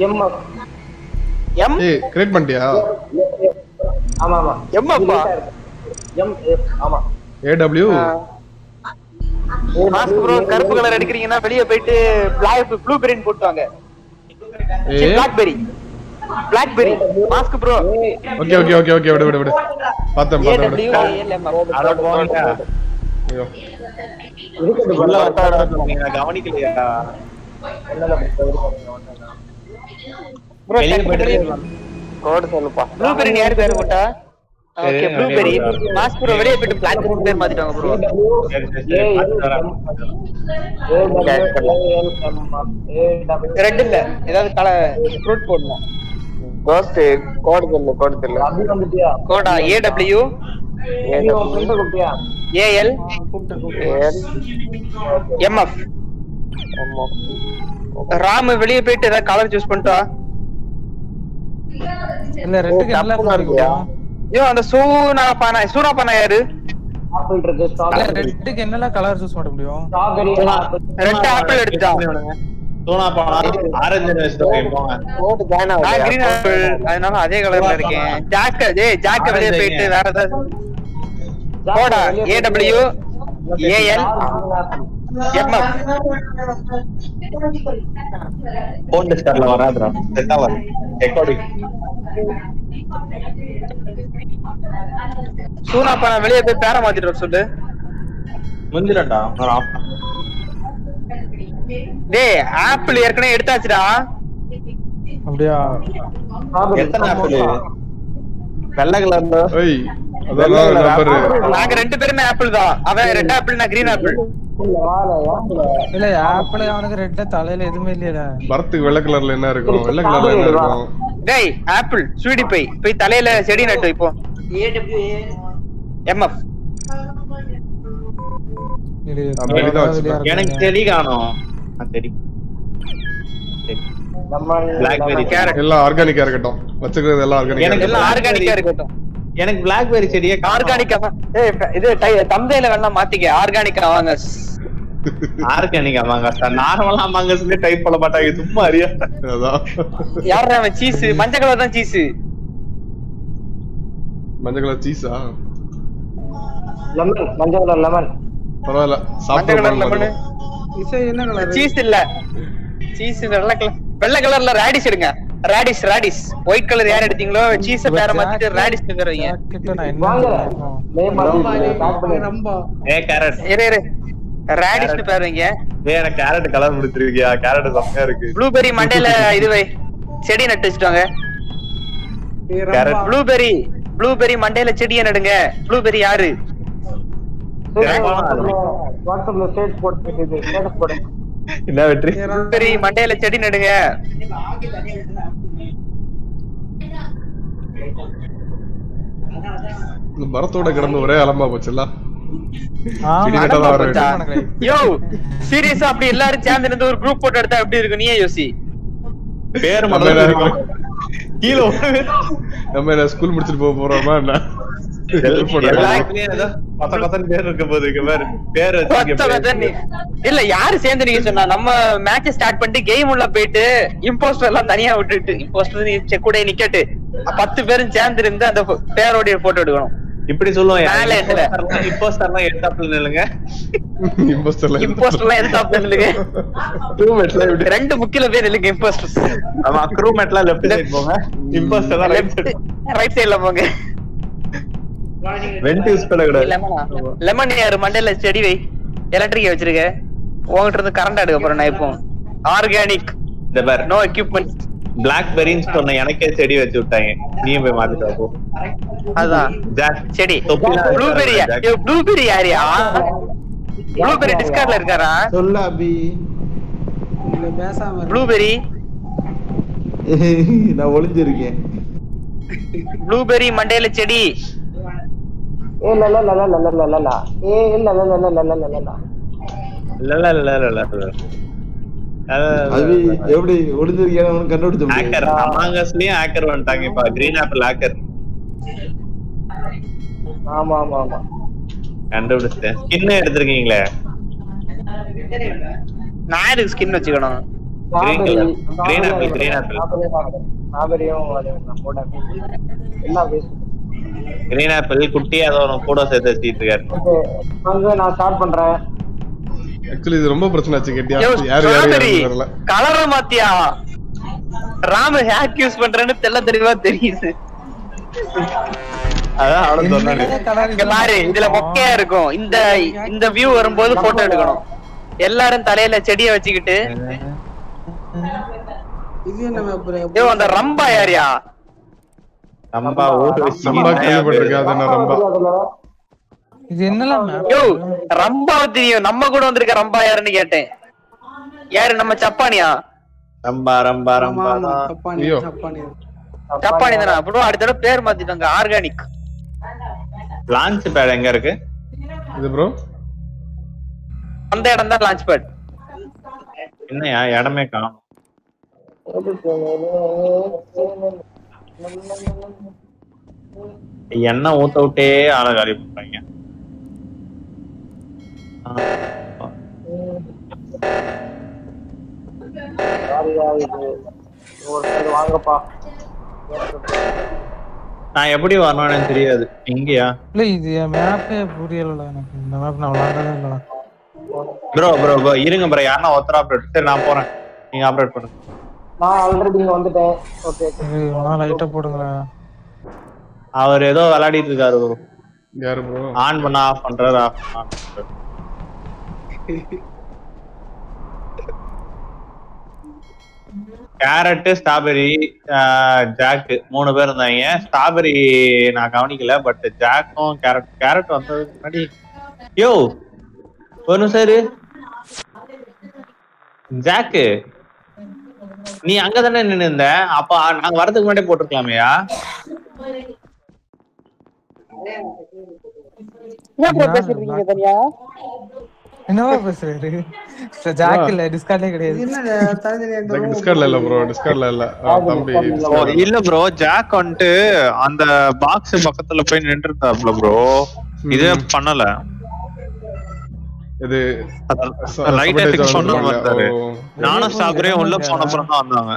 M ஏய் create பண்ணியா ஆமா ஆமா M அப்பா M ஆமா AW மாஸ்க் ப்ரோ கருப்பு கலர் அடிக்கிறீங்கன்னா வெளிய போய்ட்டு black blueberry போட்டு வாங்க blackberry mask bro okay விடு பாத்தேன் அட போடா ஐயோ இதுக்கு நல்லா வட்டாடாத நீங்க கவனிக்கலையா என்னல bro கோட் சொல்லுப்பா blueberry யார் பேர் போட்டா okay blueberry mask bro வெளிய போய்ட்டு blackberry பேர் மாத்திட்டாங்க bro red இல்ல ஏதாவது fruit போடுங்க கோஸ்ட் கோட் இல்ல அப்படி வந்துட்டியா கோடா AW என்ன குட்டியா AL MF ராம வெளிய போய்ட்டு ஏதாவது கலர் चूஸ் பண்ணிட்டா இல்ல ரெட்டுக்கு நல்லா இருக்குயா யோ அந்த சூனா பானா யாரு ஆப்பிள் இருக்கு ஸ்ட்ராபெரி ரெட்டுக்கு என்னல கலர் चूஸ் பண்ண முடியும் ஸ்ட்ராபெரி ரெட் ஆப்பிள் எடுத்துடா சூனா பானா ஆரஞ்சு வெச்சுட்டு போங்க போட் ஜாயின் ஆகு நான் கிரீன் ஆப்பிள் அதனால அதே கலர்ல இருக்கேன் ஜாக்க ஜாக்க வெளிய போய்ட்டு வேற ஏதாவது போடா AW AL MF போன் ஸ்டார்ல வராதடா செட்டால ரெக்கார்டிங் சூனா பானா வெளிய போய் பேர மாத்திட்டு வர சொல்லு முந்திரடா நான் ஆஃப் டேய் ஆப்பிள் ஏற்கனவே எடுத்தாச்சுடா அப்படியே எத்தனை ஆப்பிள் வெள்ளை கலர்ல ஏய் அதானே நம்பர் நாங்க ரெண்டு பேரும் ஆப்பிள் தான் அவன் ரெட் ஆப்பிள் நான் கிரீன் ஆப்பிள் இல்ல ஆப்பிள் அவனுக்கு ரெட் தலையில எதுமே இல்லடா பரத்துக்கு வெள்ளை கலர்ல என்ன இருக்கும் வெள்ளை கலர்ல என்ன இருக்கும் டேய் ஆப்பிள் ஸ்வீடி பை தலையில செடி நட்டு இப்போ AW MF எனக்கு தெளி காணோம் நான் தெளி நம்ம blackberry எல்லாம் ஆர்கானிக்கா இருக்கட்டும் வச்சிருக்கிறது எல்லாம் ஆர்கானிக்கா எனக்கு எல்லாம் ஆர்கானிக்கா இருக்கட்டும் எனக்கு blackberry செடியே ஆர்கானிக்கா ஏய் இது தம்ப்தையில வேணா மாத்திக்க ஆர்கானிக்கா வாங்க ஆர்கானிக்கா வாங்க நார்மலா மாங்கஸ்ல டைப் பண்ண மாட்டாங்க சும்மா அறியா அதான் யாரா அந்த சீஸ் மஞ்ச கலர் தான் சீஸ் மஞ்ச கலர் சீஸா லெமன் மஞ்ச கலர் லெமன் பரவால சாப்பிட்டு பண்ணு இது என்ன கலர் சீஸ் இல்ல சீஸ் வெள்ளை கலர் வெள்ளை கலர்ல ராடிஸ் எடுங்க ராடிஸ் ஒயிட் கலர் யார் எடுத்தீங்களோ சீஸ் பேரை மாத்திட்டு ராடிஸ்ங்கற வைங்க வாங்க மே மரம்பா ஏ கேரட் இரு ராடிஸ்னு பேர் வைங்க வேற கேரட் கலர் முடிச்சிருக்கியா கேரட் சமையா இருக்கு ப்ளூபெரி மண்டையில இதுவை செடி நட்டு வச்சிட்டாங்க கேரட் ப்ளூபெரி மண்டையில செடியை நடுங்க ப்ளூபெரி யாரு வாட்ஸ்அப்ல ஸ்டேட் போட்டுட்டு ஸ்டேட்டஸ் போடுங்க என்ன வெற்றி ப்ளூபெரி மண்டையில செடி நடுங்க இந்த மரத்தோட கிடந்து ஒரே அலம்பா போச்சுல செடி நட்டதா வரேன் யோ சீரியஸா அப்படி எல்லாரும் சேர்ந்து இருந்து ஒரு group போட்டு எடுத்தா எப்படி இருக்கும் நீயே யோசி பேர் மடல இருக்கும் கீழோ நம்ம ஸ்கூல் முடிச்சிட்டு போக போறோமா என்ன எல்லாருக்குமே ஏதோ பத்த பத்தன் பேர் இருக்க போது இங்க பேர் வச்சிருக்கீங்க இல்ல யாரு சேர்ந்து நீங்க சொன்னா நம்ம மேட்ச் ஸ்டார்ட் பண்ணிட்டு கேம் உள்ள போயிட்டு இம்போஸ்டர் எல்லாம் தனியா விட்டுட்டு இம்போஸ்டர் நீ செக் கூட நிக்கட்டு 10 பேரும் சேர்ந்து இருந்து அந்த பேரோட போட்டோ எடுக்கணும் இப்படி சொல்லுவோம் மேல இல்ல இம்போஸ்டர்லாம் எடுத்தாப்ல நில்லுங்க இம்போஸ்டர்லாம் எடுத்தாப்ல நில்லுங்க க்ரூமேட்ல இப்படி ரெண்டு முக்கில பேர் நில்லுங்க இம்போஸ்டர்ஸ் ஆமா க்ரூமேட்ல லெஃப்ட் சைடு போங்க இம்போஸ்டர் தான் ரைட் சைடுல போங்க வெண்டி ஸ்பெல்ல கூட லெமன் யாரு மண்டையில செடி வை எலக்ட்ரிக் வச்சிருக்க ஓங்கிட்ட இருந்து கரண்ட் எடுக்க போறேன் நான் இப்போ ஆர்கானிக் தி பேர் நோ எக்யூப்மென்ட் blackberries சொன்ன எனக்கே செடி வச்சு விட்டாங்க நீ போய் மாத்திட்டு போ அதான் செடி blueberry யோ blueberry யாரியா blueberry டிஸ்கார்ட்ல இருக்காரா சொல்ல அபி இல்ல பேசாம blueberry நான் ஒளிஞ்சிருக்கேன் blueberry மண்டையில செடி ஏ லல லல லல லல லல ஏ இல்ல லல லல லல லல லல லல லல அது எப்படி ஒளிஞ்சிருக்கானே கண்டுபிடிச்சு ஹேக்கர் அமாங்கஸ்லயே ஹேக்கர் வந்துட்டாங்க இப்ப கிரீன் ஆப்பிள் ஹேக்கர் ஆமா கண்டுபிடிச்சேன் ஸ்கின் எடுத்துக்கிங்களே நான் எதுக்கு ஸ்கின் வச்சுக்கணும் ग्रीन ஆப்பிள் குட்டி அதோட கூட சேர்த்து சீத்துக்காரு அங்க நான் ஸ்டார்ட் பண்றேன். एक्चुअली இது ரொம்ப பிரச்சனை ஆச்சு கேட்டியா யார் யார் கலர மாத்தியா ராம் ஹேக் யூஸ் பண்றேன்னு தெல்ல தெளிவா தெரியுது. அத அவள சொன்னாரு இங்க பாரு இதுல மொக்கையா இருக்கும் இந்த இந்த வியூ வரும்போது போட்டோ எடுக்கணும். எல்லாரும் தலையில செடியை வச்சிக்கிட்டு இது என்ன ப்ரோ ஏ அந்த ரம்பா யாரியா ரம்பா ஓடு ரம்பா கேள்விப்பட்டிருக்காத என்ன ரம்பா இது என்னல யோ ரம்பா தெரியும் நம்ம கூட வந்திருக்க ரம்பா யாருன்னு கேட்டேன். யாரு நம்ம சப்பானியா ரம்பா ரம்பா ரம்பா சப்பானி சப்பானி சப்பானி தான ப்ரோ அடுத்த பேர் மாத்திட்டாங்க ஆர்கானிக் லான்ச் பேட் எங்க இருக்கு இது ப்ரோ அந்த இடம் தான் லான்ச் பேட் என்னயா இடமே காணோம். என்ன ஊத்த விட்டே ஆள காலி பண்றாங்க. நான் எப்படி வரணும்னு தெரியாது எங்கயா இல்ல இது மேப்பே புரியல எனக்கு. இந்த மேப் நான் விளையாடவே இல்ல bro. bro bro இருங்க bro யாரா ஒத்தரா ஆபரேட் சரி நான் போறேன் நீங்க ஆபரேட் பண்ணுங்க. நான் ஆல்ரெடி இங்க வந்துட்டேன். ஓகே நான் லைட்டா போடுங்க. அவர் ஏதோ விளையாடிட்டு இருக்காரு bro. யார் bro ஆன் பண்ண ஆஃப் பண்றாரு ஆஃப் பண்றாரு. கேரட் ஸ்ட்ராபெரி ஜாக் மூணு பேர் இருந்தாங்க. ஸ்ட்ராபெரி நான் கவனிக்கல பட் ஜாக்கும் கேரட் கேரட் வந்ததுக்கு முன்னாடி யோ ஒன்னு சார் ஜாக் நீ அங்க தானே நின்னு இருந்த அப்ப நாங்க வரதுக்கு முன்னாடி போட்டுக்கலாமையா என்ன பேசுறீங்க தனியா என்னவா பேசுறீங்க ஜாக் இல்ல டிஸ்கார்ட்ல கிடையாது இல்ல தனியா டிஸ்கார்ட்ல இல்ல bro டிஸ்கார்ட்ல இல்ல தம்பி இல்ல bro ஜாக் வந்து அந்த பாக்ஸ் பக்கத்துல போய் நின்னுட்டாப்ல bro இது பண்ணல இது லைட்டா டிக் பண்ண வந்தாரு நானா சாப்ரே உள்ள போன அப்புறம் தான் வந்தாங்க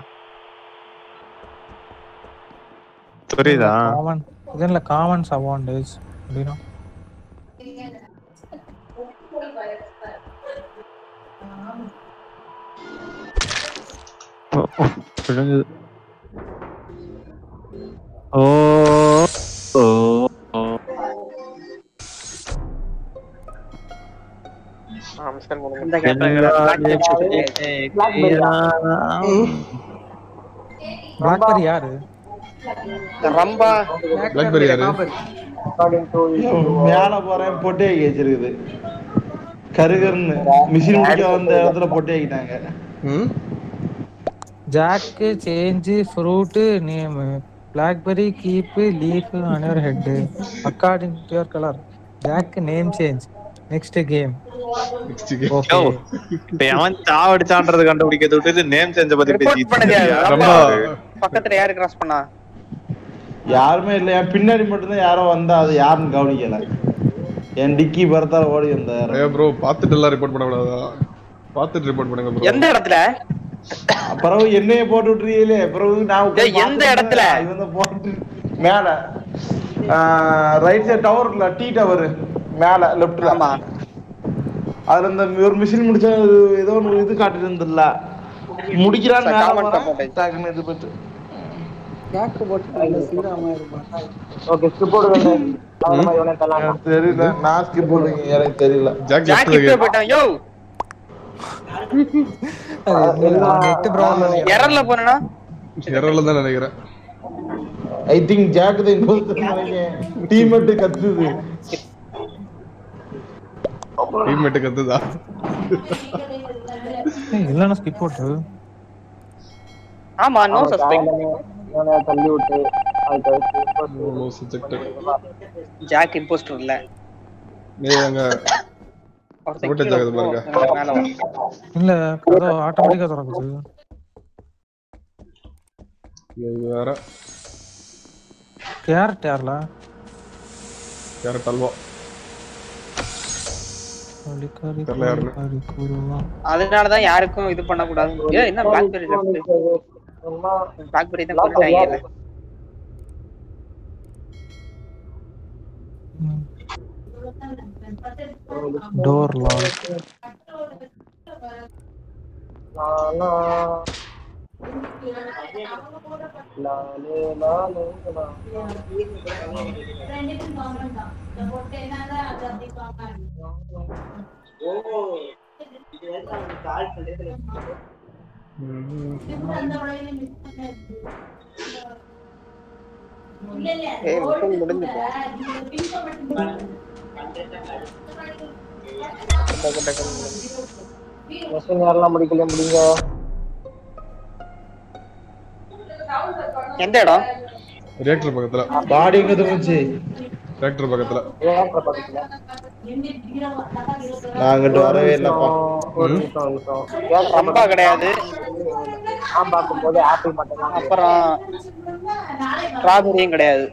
புரியுதா காமன் இதெல்லாம் காமன் சவாண்டஸ் அப்படினா புரியுது ஓ ஓ ஆம்ஸ்கன் மூணு இந்த பிளாக்பெரி யாரு ரம்பா பிளாக்பெரி யாரு அகார்டிங் டு மேல போறே பொட்டே கேச்சிருக்குது கருகர்னு மிஷின் முடிக்க வந்த இடத்துல பொட்டே ஆகிட்டாங்க. Jack change fruit name blackberry keep leaf on your head according to your colour jack name change next game next game ஓ பேவன் தாவ அடிச்சான்றது கண்டுபிடிக்கிறது விட்டு நேம் சேஞ்ச பத்தி பேசிட்டீங்க. ரொம்ப பக்கத்துல யார் கிராஸ் பண்ணா யாருமே இல்ல பின்னாடி மட்டும் தான் யாரோ வந்தா அது யாரும் கவனிக்கல என் டிக்கி பர்தா ஓடி வந்தாரு. ஏய் bro பாத்துட்டு எல்லாம் ரிப்போர்ட் பண்ண கூடாதா பாத்துட்டு ரிப்போர்ட் பண்ணுங்க bro. எந்த இடத்துல பரவு என்னைய போட்டு விட்டுறீங்களே பரவு நான் எந்த இடத்துல இவன போட்டு மேல ரைட் சைடு டவர்ல டி டவர் மேல லெஃப்ட்ல ஆமா அதுல அந்த ஒரு மிஷின் முடிச்ச ஏதோ ஒரு இது காட்டிட்டு இருந்தல்ல முடிக்குறான் மேல கமெண்ட் டாக்னு இது பட்டு கேக் போட்டு சீராமா இருப்பா. ஓகே ஸ்கிப் போடுங்க அவன இவனை தள்ளாம தெரியல நான் ஸ்கிப் போடுங்க எனக்கு தெரியல ஜாக் கிட்ட போய்ட்டான். யோ நெட் ப்ராப்ளம் எரர்ல போறேனா எரர்ல தான் நினைக்கிறேன். ஐ திங்க் ஜாக் தான் இன்வால்வ் நினைக்கிறேன் டீம்மேட் கத்துது டீம்மேட் கத்துதா இல்லனா ஸ்கிப் போடு. ஆமா நோ சஸ்பெக்ட் நான் தள்ளி விட்டு அது super no suspect jack impostor இல்ல நீங்க போட்டு ஜாக் பாருங்க இல்ல அது ஆட்டோமேட்டிக்கா தரக்குது இது வேற கேரட் யாரல கேரட் அல்வா அதனால தான் யாருக்கும் இது பண்ண கூடாது. என்ன BlackBerry இருக்கு? BlackBerry தான் போட்டாங்க. डोर लॉक ला ला ला ले ला ले ला ट्रेंडिंग गवर्नमेंट का जब होते हैं ना आजादी का ओ ये कार्ड चले थे ले मुड़ने मशीन यारला मुड़िकले मुड़िंगा என்னடா ரியாக்டர் பக்கத்துல பாடி எங்க வந்துச்சு ரியாக்டர் பக்கத்துல நாங்கட்ட வரவே இல்லப்பா ரொம்ப கிடையாது நான் பாக்கும்போது ஆப்பிள் மட்டும்தான் அப்புறம் ராஜரியும் கிடையாது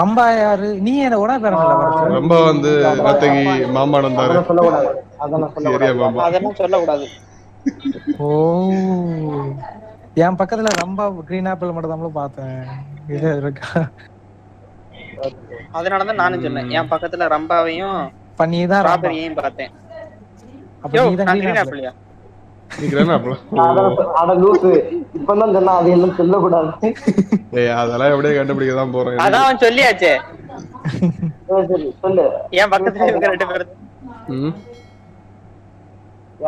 ரொம்ப யாரு நீ என்ன ஓட பேரல வரது ரொம்ப வந்து கத்தகி மாமா நடந்தாரு சொல்ல கூடாது அத நான் சொல்ல கூடாது மாமா அத நான் சொல்ல கூடாது ஓ நான் பக்கத்துல ரொம்ப கிரீன் ஆப்பிள் மட்டும்தாம்ல பார்த்தேன் இது இருக்கா அதனால தான் நானும் சொன்னேன் நான் பக்கத்துல ரொம்பவையும் பண்ணி தான் ராபரியையும் பார்த்தேன் அப்ப நீ தான் கிரீன் ஆப்பிள்யா நீ கிரீன் ஆப்பிள் அட லூசு இப்பதான் சொன்னா அது எல்லாம் சொல்ல கூடாது ஏய் அதெல்லாம் அப்படியே கண்டுபிடிக்க தான் போறேன் அதான் அவன் சொல்லியாச்சே சரி சொல்லு ஏன் பக்கத்துல இருக்க ரெண்டு பேர்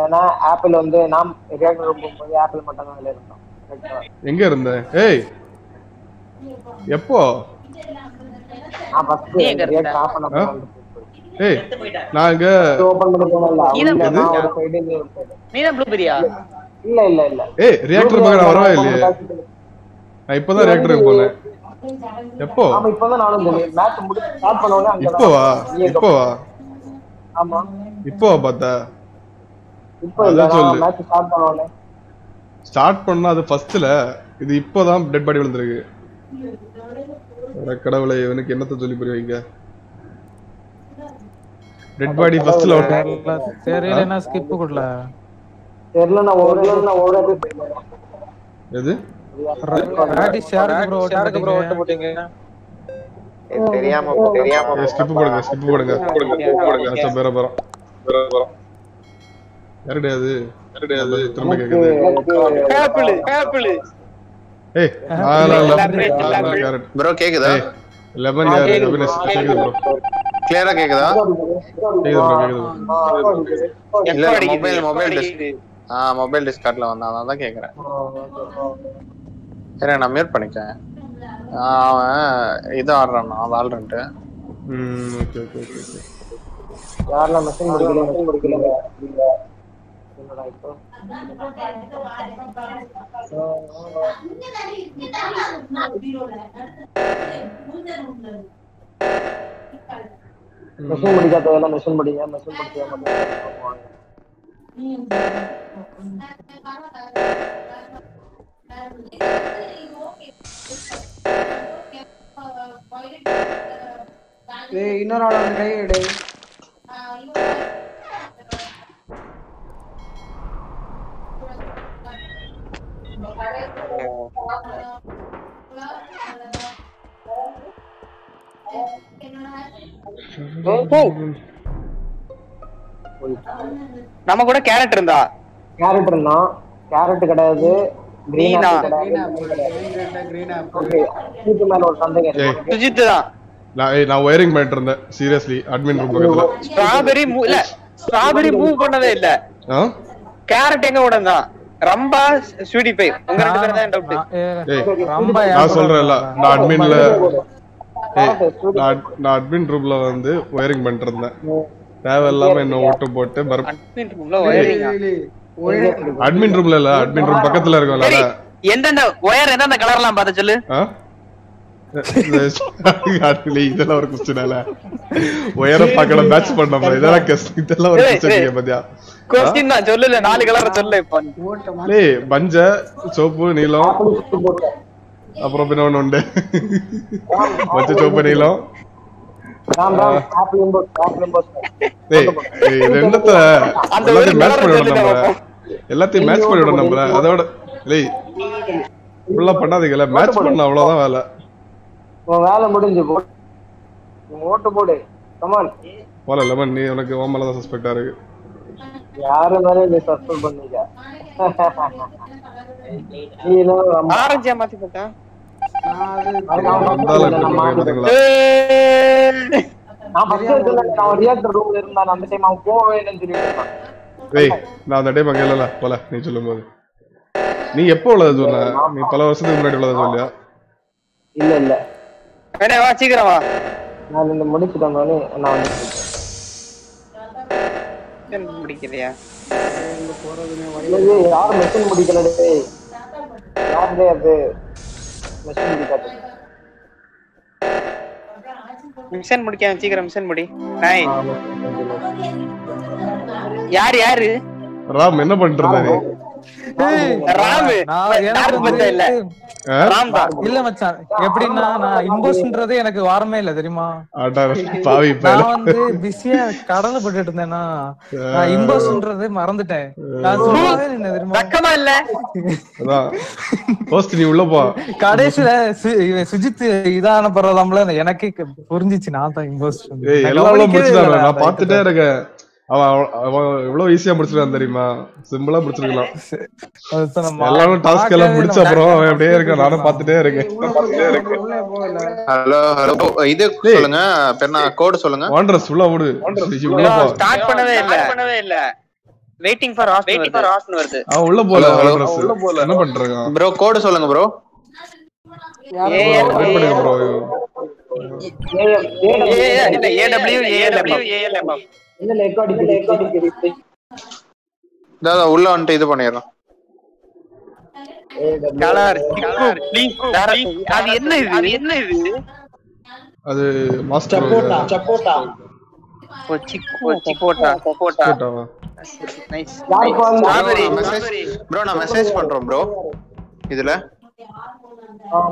ஏனா ஆப்பிள் வந்து நாம் ரியாக்டர் போகும்போது ஆப்பிள் மட்டும் தான் இருந்தோம் எங்க இருந்தே ஏய் எப்போ நான் ஃபர்ஸ்ட் ரியாக்டர் ஆஃப் பண்ண ஏய் நாங்க ஓபன் பண்ண போறோம்ல நீனா சைடு நீனா ப்ளூபெரியா இல்ல இல்ல இல்ல ஏய் ரியாக்டர் பக்கம் வரவே இல்லையே நான் இப்போதான் ரியாக்டருக்கு போறேன் எப்போ ஆமா இப்போதான் நானும் போறேன் மேட்ச் முடிச்சு ஸ்டார்ட் பண்ண உடனே அங்க இப்போ வா ஆமா இப்போ பார்த்தா இப்போ நான் மேட்ச் ஸ்டார்ட் பண்ண உடனே ஸ்டார்ட் பண்ணா அது ஃபர்ஸ்ட்ல இது இப்போதான் டெட் பாடி விழுந்திருக்கு கடவுளே இவனுக்கு என்னத்த சொல்லி புரியவைங்க डेड बॉडी फर्स्ट लॉट तेरेले ना स्किप ಕೊಡ್ಲಾ तेरेले ना ಓವರ್ ಎದು ರಾಡಿ ಶೇರ್ ಬ್ರೋ ಓಟ ಬಿಟಿಂಗ ತೆರಿಯಾಮ ಸ್ಕಿಪ್ ಕೊಡುಂಗ ಅಚ್ಚಾ ಬೇರೆ ಯಾರಡೆ ಅದು ತಿರುಮ ಕೇಕದೆ ಆಪಲ್ ಏ ಆ ಬ್ರೋ ಕೇಕದಾ 11 ಯಾರು ಅಭಿನಸ್ ಕೇಕದೆ ಬ್ರೋ क्लियरा கேக்குதா இல்ல மொபைல் டிஸ்க் மொபைல் டிஸ்க் கார்ட்ல வந்தா நான் கேக்குறேன் சரி நான் மியூட் பண்ணிட்டேன் இது ஆடுறான் நான் ஆல்ரெடி ஓகே யாரல மெசேஜ் முடிக்கல என்னடா இப்போ நான் பீரோல அடுத்து ரூம்ல இருக்கு मशीन बढ़िया तो है ना मशीन बढ़िया मतलब ये इनर ऑर्डर कहीं है डे நம்ம கூட கேரட் இருந்தா கேரட் கிடையாது கிரீன் ஆப்பிள் கிரீன் ஆப்பிள் இது மேல ஒரு சந்தேகம் இருக்கு சுஜித் தான் நான் வயரிங் பண்ணிட்டு இருந்தேன் சீரியஸ்லி அட்மின் ரூம் பக்கத்துல ஸ்ட்ராபெரி மூவ் பண்ணவே இல்ல கேரட் எங்க ஓடனா ரொம்ப ஸ்வீடி பை உங்க ரெண்டு பேரும் தான் டவுட் ரொம்ப நான் சொல்றேன்ல நான் அட்மின்ல நான் அட்மின் ரூம்ல வந்து வயரிங் பண்ணிட்டு இருந்தேன் தேவையில்லாம என்ன ஓட்டு போட்டு அட்மின் ரூம்ல வயரிங் அட்மின் ரூம்ல இல்ல அட்மின் ரூம் பக்கத்துல இருக்கும்ல என்னென்ன வயர் என்னென்ன கலர்லாம் பாத்து சொல்லு இதெல்லாம் ஒரு क्वेश्चन இல்ல வயரை பக்கல மேட்ச் பண்ணோம் இதெல்லாம் இதெல்லாம் ஒரு क्वेश्चन பாத்தியா क्वेश्चन நான் சொல்லல நாலு கலர் சொல்ல இப்ப டேய் பஞ்ச சோப்பு நீலம் அப்புறம் என்ன ஒண்ணு உண்டு மச்ச சோப்பு நீலம் राम राम टॉप नंबर्स டேய் ரெண்டத்தை எல்லாத்தையும் மேட்ச் பண்ணிடணும் நம்ம எல்லாத்தையும் மேட்ச் பண்ணிடணும் நம்ம அதோட டேய் ஃபுல்லா பண்ணாதீங்கல மேட்ச் பண்ண அவ்வளவுதான் வேலை உன் வேலை முடிஞ்சு போ ஓட்டு போடு கம் ஆன் போல லெமன் நீ உனக்கு ஓமல தான் சஸ்பெக்டா இருக்கு यार मेरे ने सस्पेंड बनने का ये लो ऑरेंज मत पता நான் பச்சைல நான் ரியாக்டர் ரூம்ல இருந்தா நான் அந்த டைம் அவன் போவேன்னு சொல்லிட்டேன் டேய் நான் அந்த டைம் அங்க இல்லல போல நீ சொல்லும்போது நீ எப்போ உள்ளது சொன்ன நீ பல வருஷத்துக்கு முன்னாடி உள்ளது சொல்லியா இல்ல இல்ல வேணே வா சீக்கிரம் வா நான் இந்த முடிச்சிட்டேன் நானே நான் வந்துட்டேன் என்ன முடிக்கலையா என்ன போறதுனே வரல யார் மெஷின் முடிக்கல டேய் யார் டேய் அது மெஷின் முடிக்காத मिशन मुड़ के आंची कर मिशन मुड़ी नहीं यार यार राम என்ன பண்றடா நீ ராம் நான் பத்த இல்ல ராம் தான் இல்ல மச்சான் எப்படின்னா நான் இம்போஸ்ன்றதே எனக்கு வார்மே இல்ல தெரியுமா அட பாவி நான் வந்து பிஸியா கடல போட்டுட்டு இருந்தேனா நான் இம்போஸ்ன்றதே மறந்துட்டேன் நான் சொல்லவே இல்ல தெரியுமா பக்கமா இல்ல அத போஸ்ட் நீ உள்ள போ கடைசில சுஜித் இதான பரவாமல எனக்கு புரிஞ்சிச்சு நான் தான் இம்போஸ்ட் ஏய் எல்லாரும் முடிச்சிட்டாங்க நான் பார்த்துட்டே இருக்கேன் இவ்வளவு ஈஸியா முடிச்சிருக்கான் தெரியுமா சிம்பிளா முடிச்சிருக்கலாம் எல்லாரும் டாஸ்க் எல்லாம் முடிச்ச அப்புறம் அப்படியே இருக்க நானும் பார்த்துட்டே இருக்கேன் ஹலோ ஹலோ இது சொல்லுங்க பெண்ணா கோட் சொல்லுங்க வாண்டர்ஸ் உள்ள ஓடு ஸ்டார்ட் பண்ணவே இல்ல வெயிட்டிங் ஃபார் ஆஸ்னு வருது ஆ உள்ள போலாம் வாண்டர்ஸ் உள்ள போலாம் என்ன பண்றீங்க bro கோட் சொல்லுங்க bro ஏ வெயிட் பண்ணுங்க bro A W A W A L M இல்ல ரெக்கார்டிங் இருக்கு தாதா உள்ள வந்து இது பண்ணிரலாம் கலர் கலர் ப்ளீஸ் அது என்ன இது அது மாஸ்டர் சப்போட்டா சப்போட்டா நைஸ் சாரி bro நான் மெசேஜ் பண்றோம் bro இதுல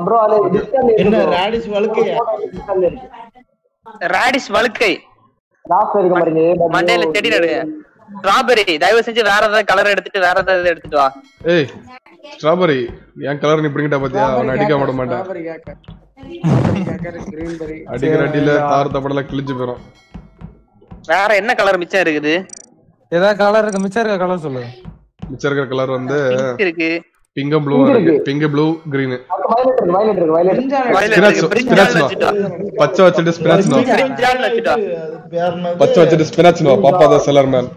bro அல என்ன ராடிஸ் வல்கை ராஸ்பெரி கமரிங்க மண்டையில செடி நடுங்க ஸ்ட்ராபெரி தயவு செஞ்சு வேற ஏதாவது கலர் எடுத்துட்டு வேற ஏதாவது எடுத்துட்டு வா ஏய் ஸ்ட்ராபெரி ஏன் கலர் நீ பிரிங்கடா பாத்தியா நான் அடிக்க மாட்ட மாட்டேன் ஸ்ட்ராபெரி கேக்க கிரீன் பெரி அடிக்குற அடில தார் தபடல கிழிஞ்சு போறோம் வேற என்ன கலர் மிச்சம் இருக்குது ஏதா கலர் இருக்கு மிச்சம் இருக்க கலர் சொல்லு மிச்சம் இருக்கிற கலர் வந்து இருக்கு பிங்க் ப்ளூ இருக்கு பிங்க் ப்ளூ கிரீன் வயலட் இருக்கு பச்சை வச்சிட்டு ஸ்பினாச் நோ பச்சை வச்சிட்டு spinach no papa the seller man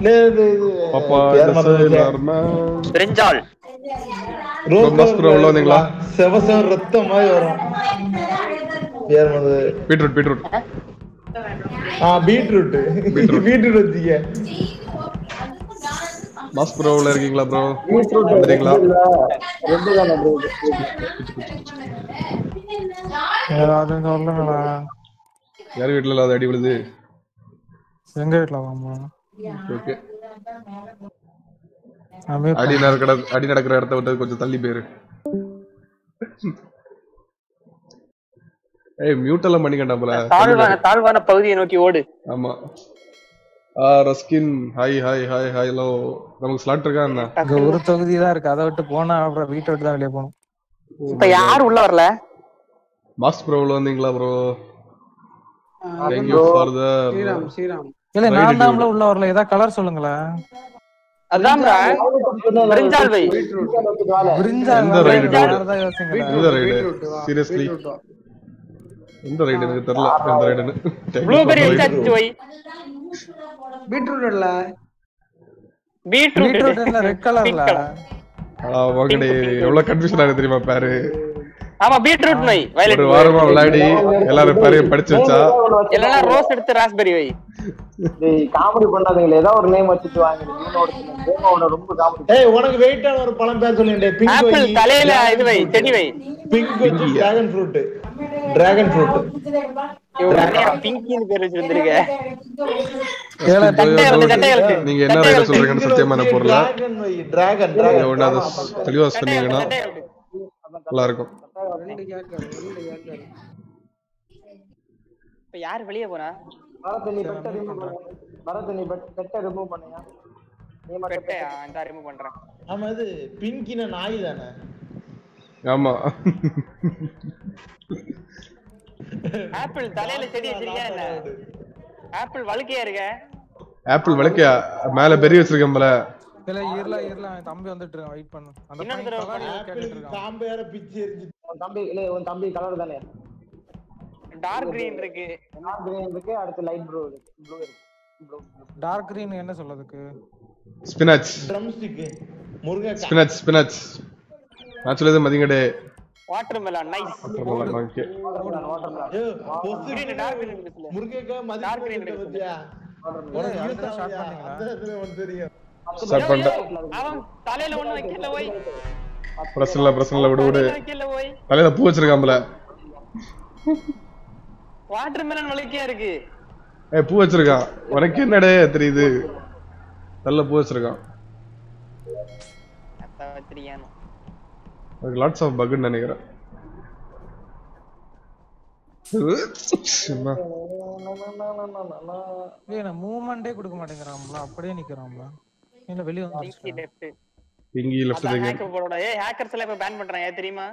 பாப்பா த செல்லர் மேன் பிரிஞ்சால் ரோஸ் ரோல வந்துங்களா செவசெவ ரத்தம் மாதிரி வரும் பேர் வந்து பீட்ரூட் ஆ பீட்ரூட் வந்துங்க बस ब्रो உள்ள இருக்கீங்களா bro வந்துட்டீங்களா ரெண்டு தான bro யாராவது சொல்லணுமா यार வீட்ல இல்ல அடி விழுது எங்க வீட்ல வாமா ஓகே அடி நடக்குற இடத்தை விட்டு கொஞ்சம் தள்ளி பேரு ஏய் மியூட் எல்லாம் பண்ணிக்கடா போல தாழ்வான பகுதியை நோக்கி ஓடு ஆமா ரஸ்கின் ஹாய் ஹலோ நமக்கு ஸ்லாட் இருக்கா என்ன அங்க ஒரு தொகுதி தான் இருக்கு அத விட்டு போனா அப்புறம் வீட் விட்டு தான் வெளிய போணும் இப்ப யார் உள்ள வரல மாஸ் ப்ரோ உள்ள வந்தீங்களா bro thank you for the சீராம் இல்ல நான் தான்ல உள்ள வரல ஏதா கலர் சொல்லுங்களே அதாம்ரா பிரிஞ்சால் பை இந்த ரைட் சீரியஸ்லி இந்த ரைட் எனக்கு தெரியல இந்த ரைட்னு ப்ளூபெரி எச்சி போய் பீட்ரூட் இல்ல ரெட் கலர்ல ஆ வாங்கடி எவ்வளவு கன்ஃபியூஷனா இருக்கு தெரியுமா பாரு ஆமா பீட்ரூட் நை வயலட் ஒரு வாரமா விளையாடி எல்லாரும் பாரு படிச்சு வச்சா எல்லார ரோஸ் எடுத்து ராஸ்பெரி வை டேய் காமெடி பண்ணாதீங்க ஏதா ஒரு நேம் வச்சிட்டு வாங்குங்க நீனோட ரொம்ப காமெடி டேய் உனக்கு வெயிட்டான ஒரு பழம் பேர் சொல்லுங்க டேய் பிங்க் ஆப்பிள் தலையில இது வை செடி வை பிங்க் வெஜ் டிராகன் ஃப்ரூட் இவரே பிங்கின் பேர் வச்சிருந்தீங்க ஏல தட்டை நீங்க என்ன பேர் சொல்றீங்கன்னு சத்தியமான பொருளா டிராகன் ஒண்ணா தெளிவா சொன்னீங்கனா நல்லா இருக்கும் இப்ப யார் வெளிய போறா? பரத் நீ பெட்ட ரிமூவ் பண்ணு. பரத் நீ பெட்ட ரிமூவ் பண்ணுயா. நீ பெட்ட அந்த ரிமூவ் பண்றேன். ஆமா இது பின்கின நாய் தானே. ஆமா. ஆப்பிள் தலையில செடி வச்சிருக்கே என்ன? ஆப்பிள் வழுக்கையா இருக்க. ஆப்பிள் வழுக்கையா மேலே பெரிய வச்சிருக்கேன் போல. இல்ல ஈரல ஈரல தம்பி வந்துட்டு இருக்கான் வெயிட் பண்ணு. அந்த ஆப்பிள் காம்பு யார பிச்சி எரிஞ்சு. தம்பி இல்ல உன் தம்பி கலர் தானே. டார்க் கிரீன் இருக்கு. டார்க் கிரீன் இருக்கு அடுத்து லைட் ப்ளூ இருக்கு. ப்ளூ இருக்கு. டார்க் கிரீன் என்ன சொல்றதுக்கு? ஸ்பினாச். Drumstick. முருங்கை. Spinach spinach. நான் சொல்றது மதிங்கடே. Watermelon nice. Watermelon okay. Watermelon. Dark green இருக்குல. முருங்கைக்கு மதி டார்க் கிரீன் இருக்கு. ஒரு யூஸ் ஷார்ட் பண்ணீங்களா? அதுல வந்து தெரியும். ஷார்ட் பண்ண. அவன் தலையில ஒண்ணு வைக்கல போய். பிரச்சனை இல்ல பிரச்சனை இல்ல விடு விடு. தலையில பூ வச்சிருக்காம்ல. வாட்டர்மெலன் வளைக்கியா இருக்கு. ஏய் பூ வச்சிருக்கான். உனக்கு என்னடா தெரியுது? நல்ல பூ வச்சிருக்கான். அத வச்சிருக்கானோ. ஒரு lots of bug ன்னு நினைக்கிறேன். சும்மா. ஏய் நான் மூவ்மென்ட்டே கொடுக்க மாட்டேங்கறாம்ல. அப்படியே நிக்கறாம்ல. என்ன வெளிய வந்து லெஃப்ட். பிங்கி லெஃப்ட் தேங்க. ஹேக்கர் போறடா. ஏய் ஹேக்கர்ஸ் எல்லாம் இப்ப பேன் பண்றாங்க. ஏய் தெரியுமா?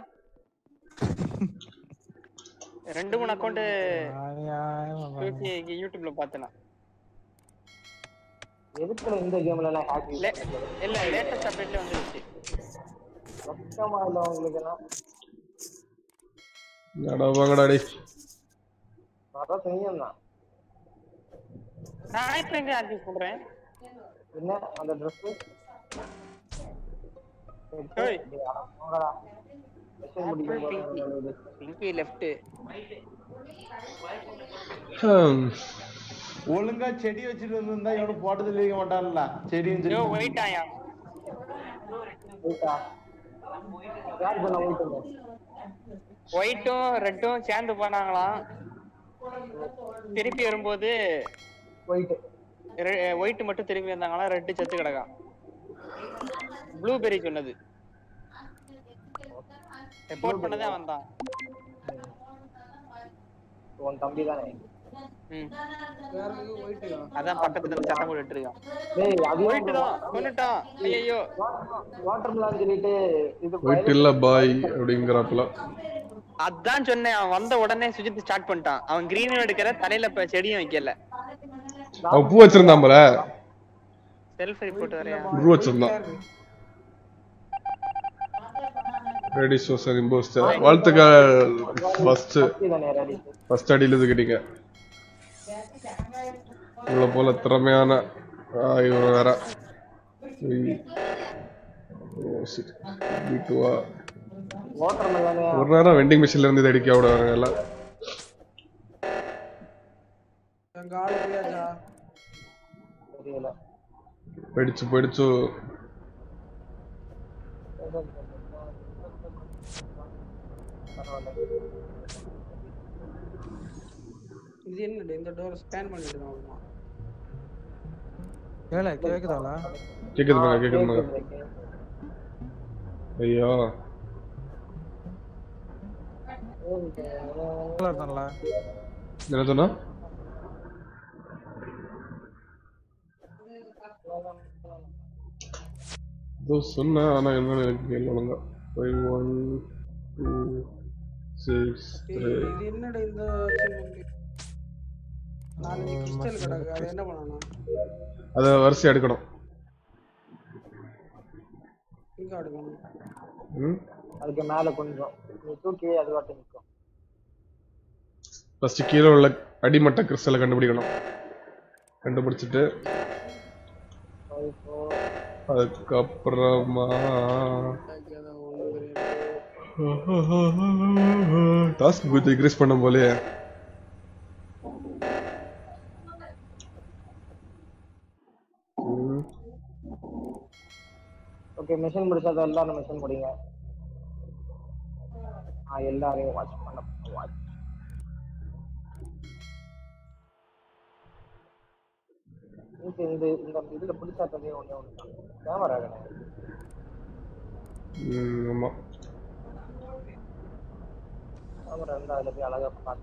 ரெண்டு மூணு அக்கவுண்ட் யூடியூப்ல பார்த்தேனா. எதுக்குல இந்த கேம்ல நான் ஹேக் இல்ல இல்ல லேட்டஸ்ட் அப்டேட்ல வந்துருச்சு. மொத்தமா இல்ல உங்களுக்கு எல்லாம் யாரோ வாங்கடா டேய். பாத்தா தெரியும்னா நான் இப்பங்க ஆக்கி சொல்றேன். என்ன அந்த Dress ஏய் வாங்கடா. பிங்கி லெஃப்ட் ஒழுங்கா செடி வச்சிட்டு வந்தா இவன போட்டது இல்ல மாட்டான்ல செடின்னு சொல்லி வெயிட் ஆயா யார் பண்ண வெயிட் ஒயிட்டும் ரெட்டும் சேர்ந்து போனாங்களாம் திருப்பி வரும்போது ஒயிட் ஒயிட் மட்டும் திரும்பி வந்தாங்களாம் ரெட் செத்து கிடக்கா ப்ளூபெரி சொன்னது ரிப்போர்ட் பண்ணதே வந்தான் உன் தம்பி தானே அதான் பக்கத்துல வந்து சத்தம் போட்டுட்டு இருக்கான் டேய் அது ஒயிட் தான் கொன்னுட்டான் ஐயோ வாட்டர்மெலன் கிரீட் இது ஒயிட் இல்ல பாய் அப்படிங்கறப்பல அதான் சொன்னேன் அவன் வந்த உடனே சுஜித் ஸ்டார்ட் பண்ணிட்டான் அவன் கிரீன் எடுக்கற தலையில செடியும் வைக்கல அவ பூ வச்சிருந்தான் போல செல்ஃப் ரிப்போர்ட் வரையா பூ வச்சிருந்தான் ரெடி சோசர் இம்போஸ்டர் வாழ்த்துக்கள் ஃபர்ஸ்ட் அடியில இது கேட்டீங்க இவ்வளோ போல திறமையான இவன் வேற ஒரு நேரம் வெண்டிங் மிஷின்ல இருந்து இது அடிக்க விடுவாங்க எல்லாம் போயிடுச்சு போயிடுச்சு இது என்ன இந்த டோர் ஸ்கேன் பண்ணிட்டு இருக்கோமா கேள கேக்குதால கேக்குதுமா கேக்குதுமா ஐயோ ஓடறதல்ல என்ன சொன்னா தோ சொன்னா انا என்ன கேளுங்க 1 2 இது என்னடா இந்த நான் இந்த கிறிஸ்டல் கடக்கு அது என்ன பண்ணனும் அத வரிசை எடுக்கணும் இங்க எடுக்கணும் ம் அதுக்கு மேல கொஞ்சம் தூக்கி அது வாட்டி நிக்கும் ஃபர்ஸ்ட் கீழ உள்ள அடிமட்ட கிறிஸ்டலை கண்டுபிடிக்கணும் கண்டுபிடிச்சிட்டு அதுக்கு அப்புறமா டாஸ்க் குட் இன்கிரீஸ் பண்ண போலே ஓகே மெஷின் முடிச்சத எல்லாரும் மெஷின் முடிங்க ஆ எல்லாரும் வாட்ச் பண்ண வாட்ச் ஓகே இந்த இதுல புடிச்சாதே ஒண்ணே ஒண்ணு தான் கேமரா கணக்கு ஆமா और अंदर लगे अलग बात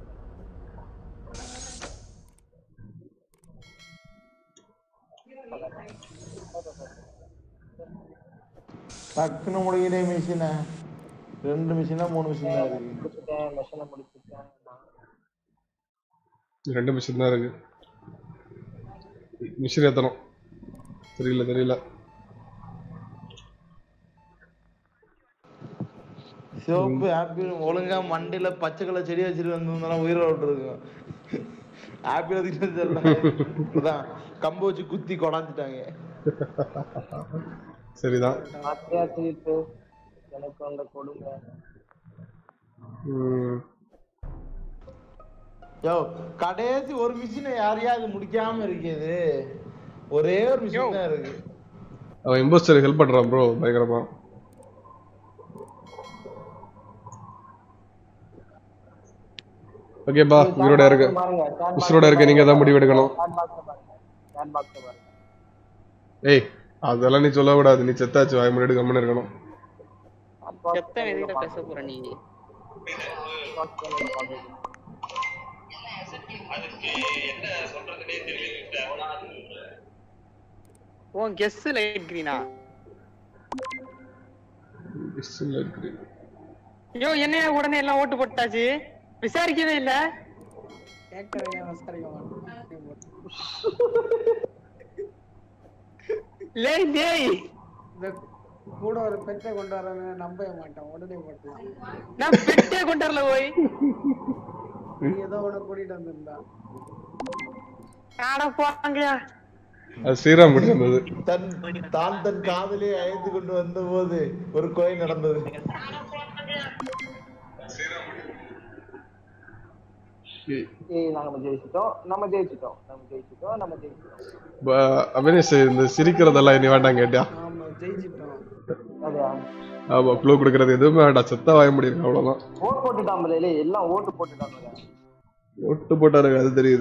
டக்குனு முடியல மிஷின் ரெண்டு மிஷினா மூணு மிஷினா இருக்கு மிஷினா முடிச்சிட்டேன் ரெண்டு மிஷின் தான் இருக்கு மிஷின் ஏத்தணும் தெரியல தெரியல சோப்பு ஆப்பிள் ஒழுங்கா மண்டையில பச்சை கலர் செடி வச்சிட்டு வந்ததனால உயிரை விட்டுருக்கும் ஆப்பிள் திட்டது இல்ல கம்பு வச்சு குத்தி கொடாஞ்சிட்டாங்க சரிதான் ஆத்யா சீட்டு எனக்கு அந்த கொடுங்க யோ கடைசி ஒரு மிஷினை யாரையாவது முடிக்காம இருக்குது ஒரே ஒரு மிஷின் தான் இருக்கு அவன் இம்போஸ்டர் ஹெல்ப் பண்றான் bro பயங்கரமா ஓகே பா உயிரோட இருக்கு உயிரோட இருக்கு நீங்க தான் முடிவு எடுக்கணும் கேன் பாக்ஸ் பாருங்க ஏய் அதெல்லாம் நீ சொல்ல கூடாது நீ செத்தாச்சு வாய் முன்னாடி கம்மன இருக்கணும் செத்த வெளியில பேச போற நீ அதுக்கு என்ன சொல்றதுனே தெரியல ஓன் கெஸ் லைட் கிரீனா கெஸ் லைட் கிரீன் யோ என்ன உடனே எல்லாம் ஓட்டு போட்டாச்சு விசாரிக்கவே இல்ல கேட்கவே இல்ல விசாரிக்க மாட்டான் லே டேய் கூட ஒரு பெட்டை கொண்டு வரேன்னு நம்பவே மாட்டான் உடனே போடுறான் நான் பெட்டை கொண்டு வரல போய் நீ ஏதோ உன கூடிட்டு வந்தா ஆட போங்கயா அது சீராம் கூடி வந்தது தான் தன் காதலே அழைத்து கொண்டு வந்தபோது ஒரு கோயில் நடந்தது சீராம் இருக்கு நான் தான் ஆப்பிள் தெரியல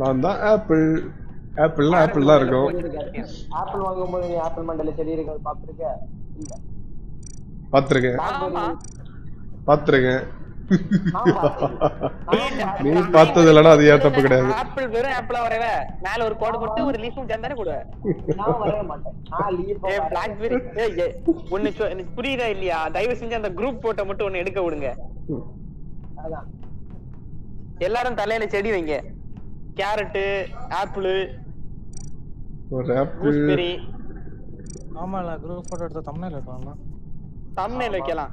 நான் தான் ஆப்பிள் ஆப்பிள்னா ஆப்பிள் தான் இருக்கும் ஆப்பிள் வாங்கும்போது நீ ஆப்பிள் மண்டல செடி இருக்கது பாத்துர்க்கே இல்ல பாத்துர்க்கேன் ஆமா பாத்துர்க்கேன் நீ பார்த்தது இல்லனா அது ஏன் தப்பு கிடையாது ஆப்பிள் வெறும் ஆப்பிளா வரவே மேல ஒரு கோடு போட்டு ஒரு லீஃப் தந்தானே கூட நான் வரவே மாட்டேன் நான் லீஃப் ஏ BlackBerry ஏய் ஒண்ணு எனக்கு புரியல இல்லையா தயவு செஞ்சு அந்த group போட்டோ மட்டும் ஒண்ணு எடுக்க விடுங்க அதான் எல்லாரும் தலையில செடி வைங்க கேரட் ஆப்பிள் ஒரு ஆப்பிள் பெரி ஆமால குரூப் போட்டோ எடுத்து தம்ப்நெயில வைக்கலாம் தம்ப்நெயில வைக்கலாம்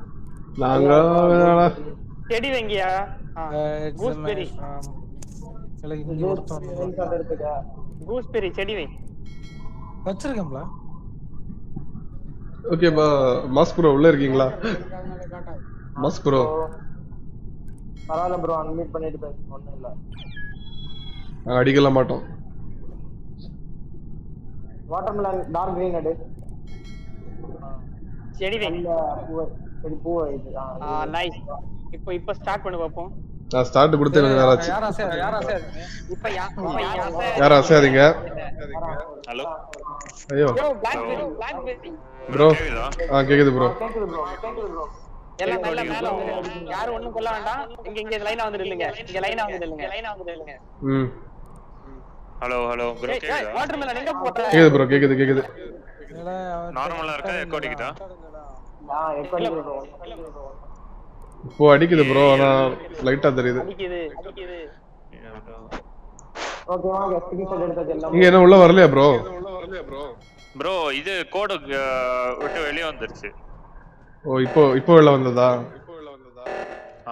நாங்க செடி வைங்கயா கூஸ்பெரி செலக்ட் எடுத்துக்க கூஸ்பெரி செடி வை வச்சிருக்கம்ல ஓகே பா மாஸ் ப்ரோ உள்ள இருக்கீங்களா மாஸ் ப்ரோ பரவாயில்ல bro அன்மியூட் பண்ணிட்டு பேசணும் ஒண்ணும் இல்ல நான் அடிக்கல மாட்டோம் வாட்டர்மெலன் டார்க் green அடி செடி வை செடி பூ இது ஆ நைஸ் இப்போ ஸ்டார்ட் பண்ணி பாப்போம் நான் ஸ்டார்ட் கொடுத்தேன் நான் யாராச்சு யாராச்சு இப்போ யாராச்சு யாரீங்க ஹலோ ஐயோ BlackBerry bro ஆ கேக்குது bro கேக்குது bro எல்லாம் நல்ல மேல யாரும் ஒண்ணும் கொள்ள வேண்டாம் இங்க இங்க லைனா வந்து நில்லுங்க இங்க லைனா வந்து நில்லுங்க ம் ஹலோ ஹலோ bro கேக்குதா வாட்டர்மெலன் எங்க போட்டா கேக்குது bro கேக்குது கேக்குது நார்மலா இருக்கா எக்கோ அடிக்குதா நான் எக்கோ அடிக்குது இப்போ அடிக்குது bro انا லைட்டா தெரியுது அடிக்குது அடிக்குது ஓகே வாங்க ஸ்கிரீன்ஷாட் எடுத்து எல்லாம் இங்க என்ன உள்ள வரலையா bro bro இது கோட் விட்டு வெளிய வந்துருச்சு ஓ இப்போ இப்போ வெள்ள வந்ததா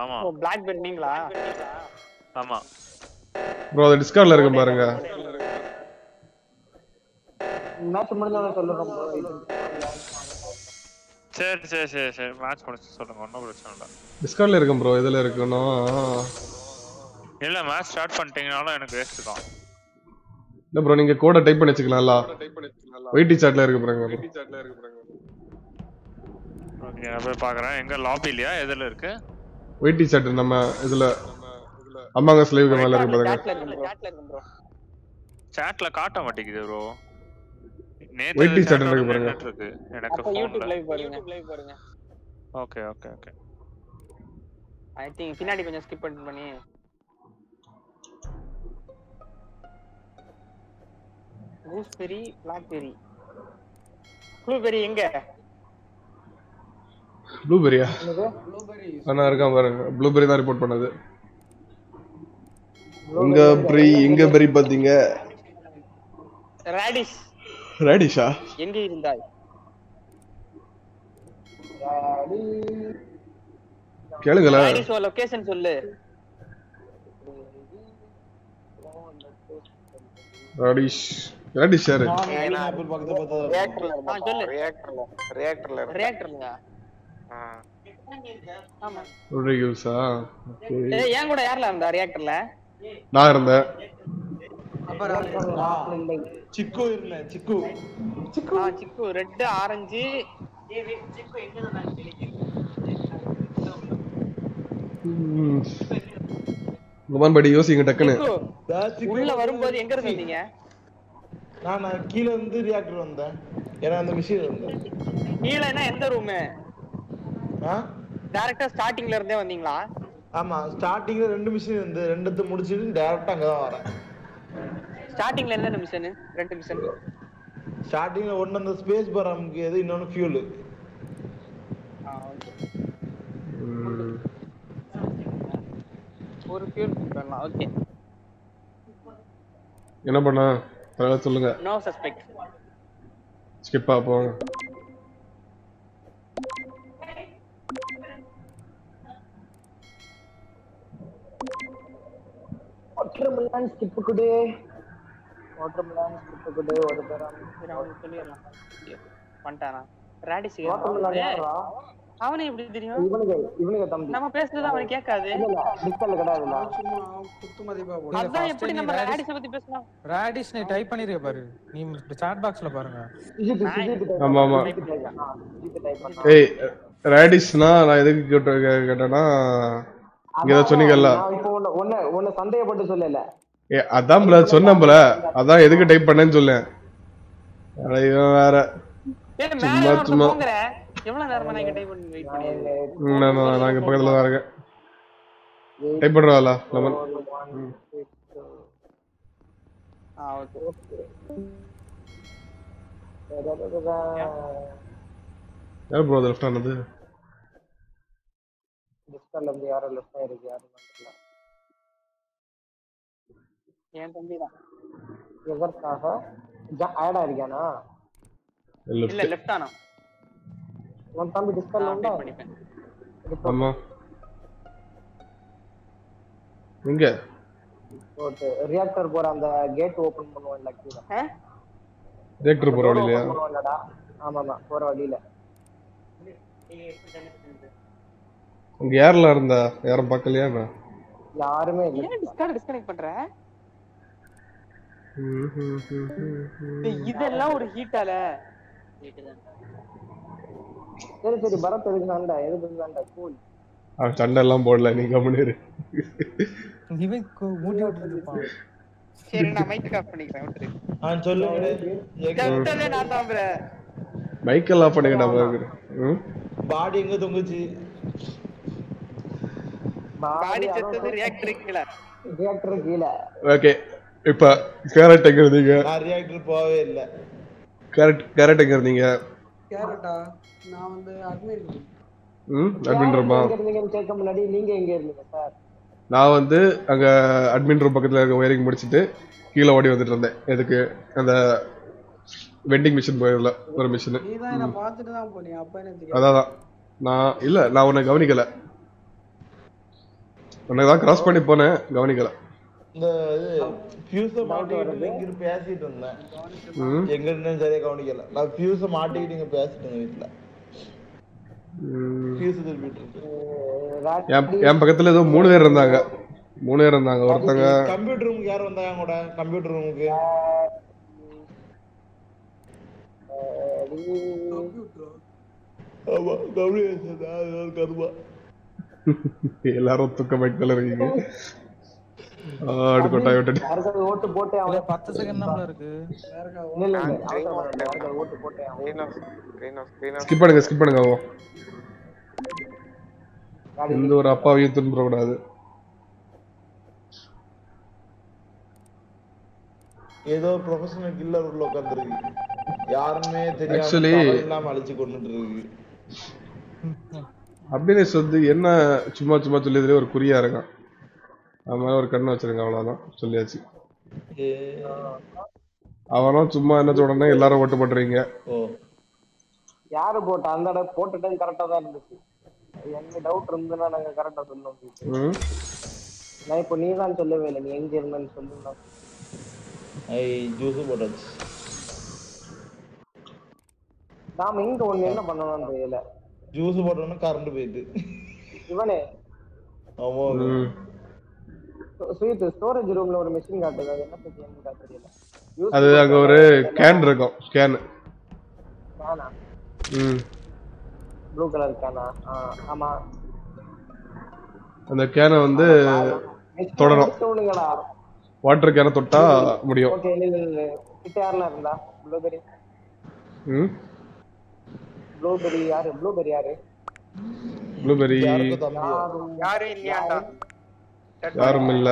ஆமா ஓ BlackBerry நீங்களா ஆமா bro அது டிஸ்கார்ட்ல இருக்கு பாருங்க மேட்ச் முடிஞ்சத சொல்றோம் bro சரி சரி சரி மேட்ச் முடிச்சு சொல்லுங்க ஒண்ணு பிரச்சனை இல்ல டிஸ்கார்ட்ல இருக்கும் bro இதல இருக்குனோ இல்ல மேட்ச் ஸ்டார்ட் பண்ணிட்டீங்கனால எனக்கு வேஸ்ட் தான் இல்ல bro நீங்க கோட் டைப் பண்ணி வெச்சுக்கலாம்ல வெயிட் சாட்ல இருக்கு பாருங்க வெயிட் சாட்ல இருக்கு பாருங்க ஓகே நான் போய் பார்க்கறேன் எங்க லாபிலியா எதில இருக்கு வெயிட் சாட் நம்ம இதல அம்மாங்க ஸ்லைவ் மேல இருக்கு பாருங்க சாட்ல இருக்கு bro சாட்ல காட்ட மாட்டேங்குது bro நேத்து சாட் இருக்கு பாருங்க எனக்கு YouTube லைவ் பாருங்க okay okay okay I think பின்னாடி கொஞ்சம் ஸ்கிப் பண்ணி gooseberry blackberry blueberry எங்க blueberry blueberry انا இருக்கான் பாருங்க blueberry தான் ரிப்போர்ட் பண்ணது எங்க berry பாத்தீங்க radish ரடிஷா எங்கே இருந்தாய் கேளுங்களா ரடிஷோ லொகேஷன் சொல்லு ரடிஷ் ரடிஷ் யாரு நான் ஆப்பிள் பக்கத்துல பார்த்தா ரியாக்டர்ல நான் சொல்லு ரியாக்டர்ல ஆமா ரியூஸா ஓகே ஏய் ஏன் கூட யாரல இருந்தா ரியாக்டர்ல நான் இருந்தேன் அப்ப ரியாக்டர்ல चिक्कू இல்ல चिक्कू ஆ चिक्कू ரெட் ஆரஞ்சு ஏய் चिक्कू எங்க நான் கேளுங்க குமான் படி யோசிங்க டக்கனு உள்ள வரும்போது எங்க இருந்தீங்க நான் கீழ இருந்து ரியாக்டர் வந்தேன் ஏனா அந்த மிஷின் இருந்தது கீழனா எந்த ரூம் ஆ डायरेक्टली ஸ்டார்டிங்ல இருந்தே வந்தீங்களா ஆமா ஸ்டார்டிங்ல ரெண்டு மிஷின் இருந்து ரெண்டுத்து முடிச்சிட்டு डायरेक्टली அங்க தான் வரேன் ஸ்டார்டிங்ல என்ன மிஷன் ரெண்டு மிஷன் ஸ்டார்டிங்ல ஒண்ணு அந்த ஸ்பேஸ் பார் நமக்கு எது இன்னொரு ஃபியூல் ஆ ஓகே ஒரு ஃபியூல் பண்ணலாம் ஓகே என்ன பண்ணா தரவ சொல்லுங்க நோ சஸ்பெக்ட் ஸ்கிப் ஆவோம் வாட்டர்மெலன் ஸ்கிப் குடு வாட்டர்மெலன் ஸ்கிப் குடு ஒரு தரம் நான் சொல்லிரலாம் பண்ணிட்டானா ராடிஸ் வாட்டர்மெலன் யாரா அவனே இப்படி தெரியும் இவனுக்கு தம்பி நம்ம பேசுறது அவன் கேட்காது இல்ல டிஸ்கல்ல கடவுல சும்மா குத்து மதிப்பா போடு அத எப்படி நம்ம ராடிஸ் பத்தி பேசலாம் ராடிஸ் நீ டைப் பண்ணிரே பாரு நீ சாட் பாக்ஸ்ல பாருங்க ஆமா ஆமா ஏய் ராடிஸ்னா நான் எதுக்கு கேட்டேனா இங்க சொன்னீங்கல்ல இப்போ ஒண்ணு சந்தேகப்பட்டு சொல்லல அதான் ப்ள சொன்னம்பல அதான் எதுக்கு டைப் பண்ணேன்னு சொல்லேன் அட இவன் வேற சும்மா போங்கற எவ்வளவு நேரமா நான் டைப் பண்ணி வெயிட் பண்ணியே நான் இங்க பக்கத்துல தான் இருக்கேன் டைப் பண்றவளா லெமன் ஆ ஓகே யார் ப்ரோ லெஃப்ட் ஆனது டிஸ்கல்ல வந்து யாரோ லெஃப்ட் ஆயிருக்கு யாரோ பண்ணல ஏன் தம்பிடா எவர்க்காக ஆட் ஆயிருக்கானா இல்ல லெஃப்ட் ஆனா நான் தம்பி டிஸ்கல்ல உண்டா அம்மா எங்க ஓகே ரியாக்டர் போற அந்த கேட் ஓபன் பண்ணுவான்ல கீழ ஹ ரியாக்டர் போற வழியில ஆமாமா போற வழியில நீ எப்படி தண்ணி உங்க யாரல இருந்தா யாரும் பார்க்கலையா நான் யாருமே இல்ல டிஸ்கார்ட் டிஸ்கனெக்ட் பண்ற இதெல்லாம் ஒரு ஹீட்டால சரி சரி பரத் எடுக்கலாம்டா எடுக்கலாம்டா கூல் அவன் சண்டை எல்லாம் போடல நீ கவனிரு இவன் மூடி விட்டுருப்பான் சரி நான் மைக் ஆஃப் பண்ணிக்கிறேன் விட்டு நான் சொல்லுங்க நான் தாம்பற மைக் ஆஃப் பண்ணிட்டேன் நான் பாடி எங்க தொங்குச்சு பாடி செத்தது ரியாக்டர் கீழ ஓகே இப்போ கேரட் எங்க இருந்தீங்க நான் ரியாக்டர் போவே இல்ல கேரட் எங்க இருந்தீங்க கேரட்டா நான் வந்து அட்மின் அட்மின் ரூம் எங்க இருந்தீங்கன்னு கேட்க முன்னாடி நீங்க எங்க இருந்தீங்க சார் நான் வந்து அங்க அட்மின் ரூம் பக்கத்துல இருக்க வயரிங் முடிச்சிட்டு கீழ ஓடி வந்துட்டு இருந்தேன் எதுக்கு அந்த வெண்டிங் மிஷின் போயிரல ஒரு மிஷின் நீ தான் நான் பார்த்துட்டு தான் போனீ அப்ப என்ன அதானே நான் இல்ல நான் உன்னை கவனிக்கல உனக்கு கிராஸ் பண்ணி போனே கவனிக்கல இந்த ஃபியூஸ மாட்டிட்டு இங்க பேசிட்டு இருந்தேன் எங்க இருந்தேன்னு சரியா கவனிக்கல நான் ஃபியூஸ மாட்டிட்டு இங்க பேசிட்டு இருந்தேன் வீட்ல என் பக்கத்துல ஏதோ மூணு பேர் இருந்தாங்க. மூணு பேர் இருந்தாங்க. ஒருத்தங்க கம்ப்யூட்டர் ரூமுக்கு யார் வந்தாங்க கூட கம்ப்யூட்டர் ரூமுக்கு கம்ப்யூட்டர் ஆமா கம்ப்யூட்டர் நான் கர்மா எல்லாரும் தூக்க வைக்கல இருக்கீங்க. ஆடு கொட்டை விட்டுட்டு யாரோ ஓட்டு போட்டே அவன் 10 செகண்ட் நம்மள இருக்கு. இல்ல யாரோ ஓட்டு போட்டே அவன் ஸ்கிப் பண்ணுங்க அவன் இந்த ஒரு அப்பாவையும் துன்புற கூடாது. ஏதோ ப்ரொபஷனல் கில்லர் உள்ள உட்கார்ந்திருக்கு. யாருமே தெரியாம எல்லாம் அழிச்சு கொண்டுட்டு இருக்கு. அப்படியே சொந்து என்ன சும்மா சும்மா சொல்லியதுல ஒரு குறியா இருக்கான். அவன் ஒரு கண்ணை வச்சிருங்க அவ்வளவுதான் சொல்லியாச்சு. அவனும் சும்மா என்ன சொல்றா எல்லாரும் ஓட்டு போட்டுறீங்க. யாரு போட்டா அந்த இடம் போட்ட டைம் கரெக்டா தான் இருந்துச்சு. என்ன டவுட் இருந்ததுன்னா நாங்க கரெக்டா சொன்னோம். நான் இப்போ நீ தான் சொல்லவே இல்லை. நீ எங்க இருந்தன்னு சொல்லுங்க. ஐ ஜூஸ் போட்டாச்சு. நாம இங்க ஒண்ணு என்ன பண்ணணும்னு தெரியல. ஜூஸ் போட்டோம்னா கரண்ட் போயிடுது. இவனே ஆமா ஸ்வீட் ஸ்டோரேஜ் ரூம்ல ஒரு மெஷின் காட்டுது. அது என்ன கேம் காட்டுறீல? அது அங்க ஒரு கேன் இருக்கும். கேன் நானா ப்ளூ கலர் கேனா? ஆமா அந்த கேனை வந்து தொடறோம். வாட்டர் கேனை தொட்டா முடியும். ஓகே இல்ல கிட்ட யாரல இருந்தா ப்ளூபெரி ப்ளூபெரி யாரு ப்ளூபெரி யாரு ப்ளூபெரி யாரு இல்லையாண்டா யாரும் இல்ல.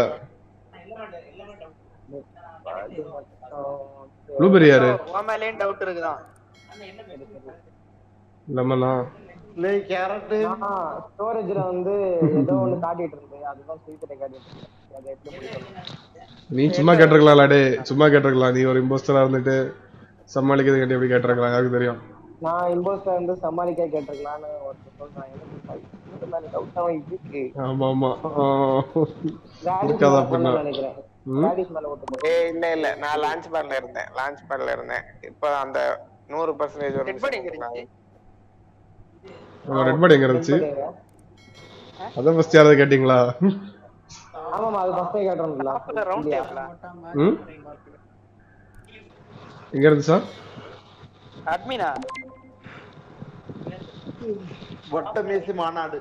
ப்ளூபெரி யாரு ஓமலே டவுட் இருக்குதா? லெமனா லே கேரட் ஸ்டோரேஜ்ல வந்து ஏதோ ஒன்னு காட்டிட்டு இருக்கு. அதுதான் ஸ்வீட் காட்டிட்டு. நீ சும்மா கேட்றக்கலாம்ல டே. சும்மா கேட்றக்கலாம். நீ ஒரு இம்போஸ்டரா இருந்துட்டு சமாளிக்கிறது கேட்டி எப்படி கேட்றக்கலாம்? எனக்கு தெரியும். நான் இம்போஸ்டரா இருந்து சமாளிக்க கேட்றக்கலாம்னு ஒருத்த சொல்றாங்க. நான் டவுட்டா இருக்கு. ஆமா ஆமா காதா பண்ண நினைக்கிறேன். காடிஸ் மேல ஓட்டு. ஏய் இல்ல இல்ல நான் லான்ச் பார்ல இருந்தேன். லான்ச் பார்ல இருந்தேன். இப்போ அந்த 100% ஒரு நிமிஷம் ரெட் மார்க் எங்க இருந்துச்சு? அத ஃபர்ஸ்ட் யாரா கேட்டிங்களா? ஆமாமா அது ஃபர்ஸ்டே கேட்டோம்ல. அப்ப ரவுண்ட் டேபிளா எங்க இருந்துச்சு சார்? அட்மினா வட்ட மேசி மாநாடு.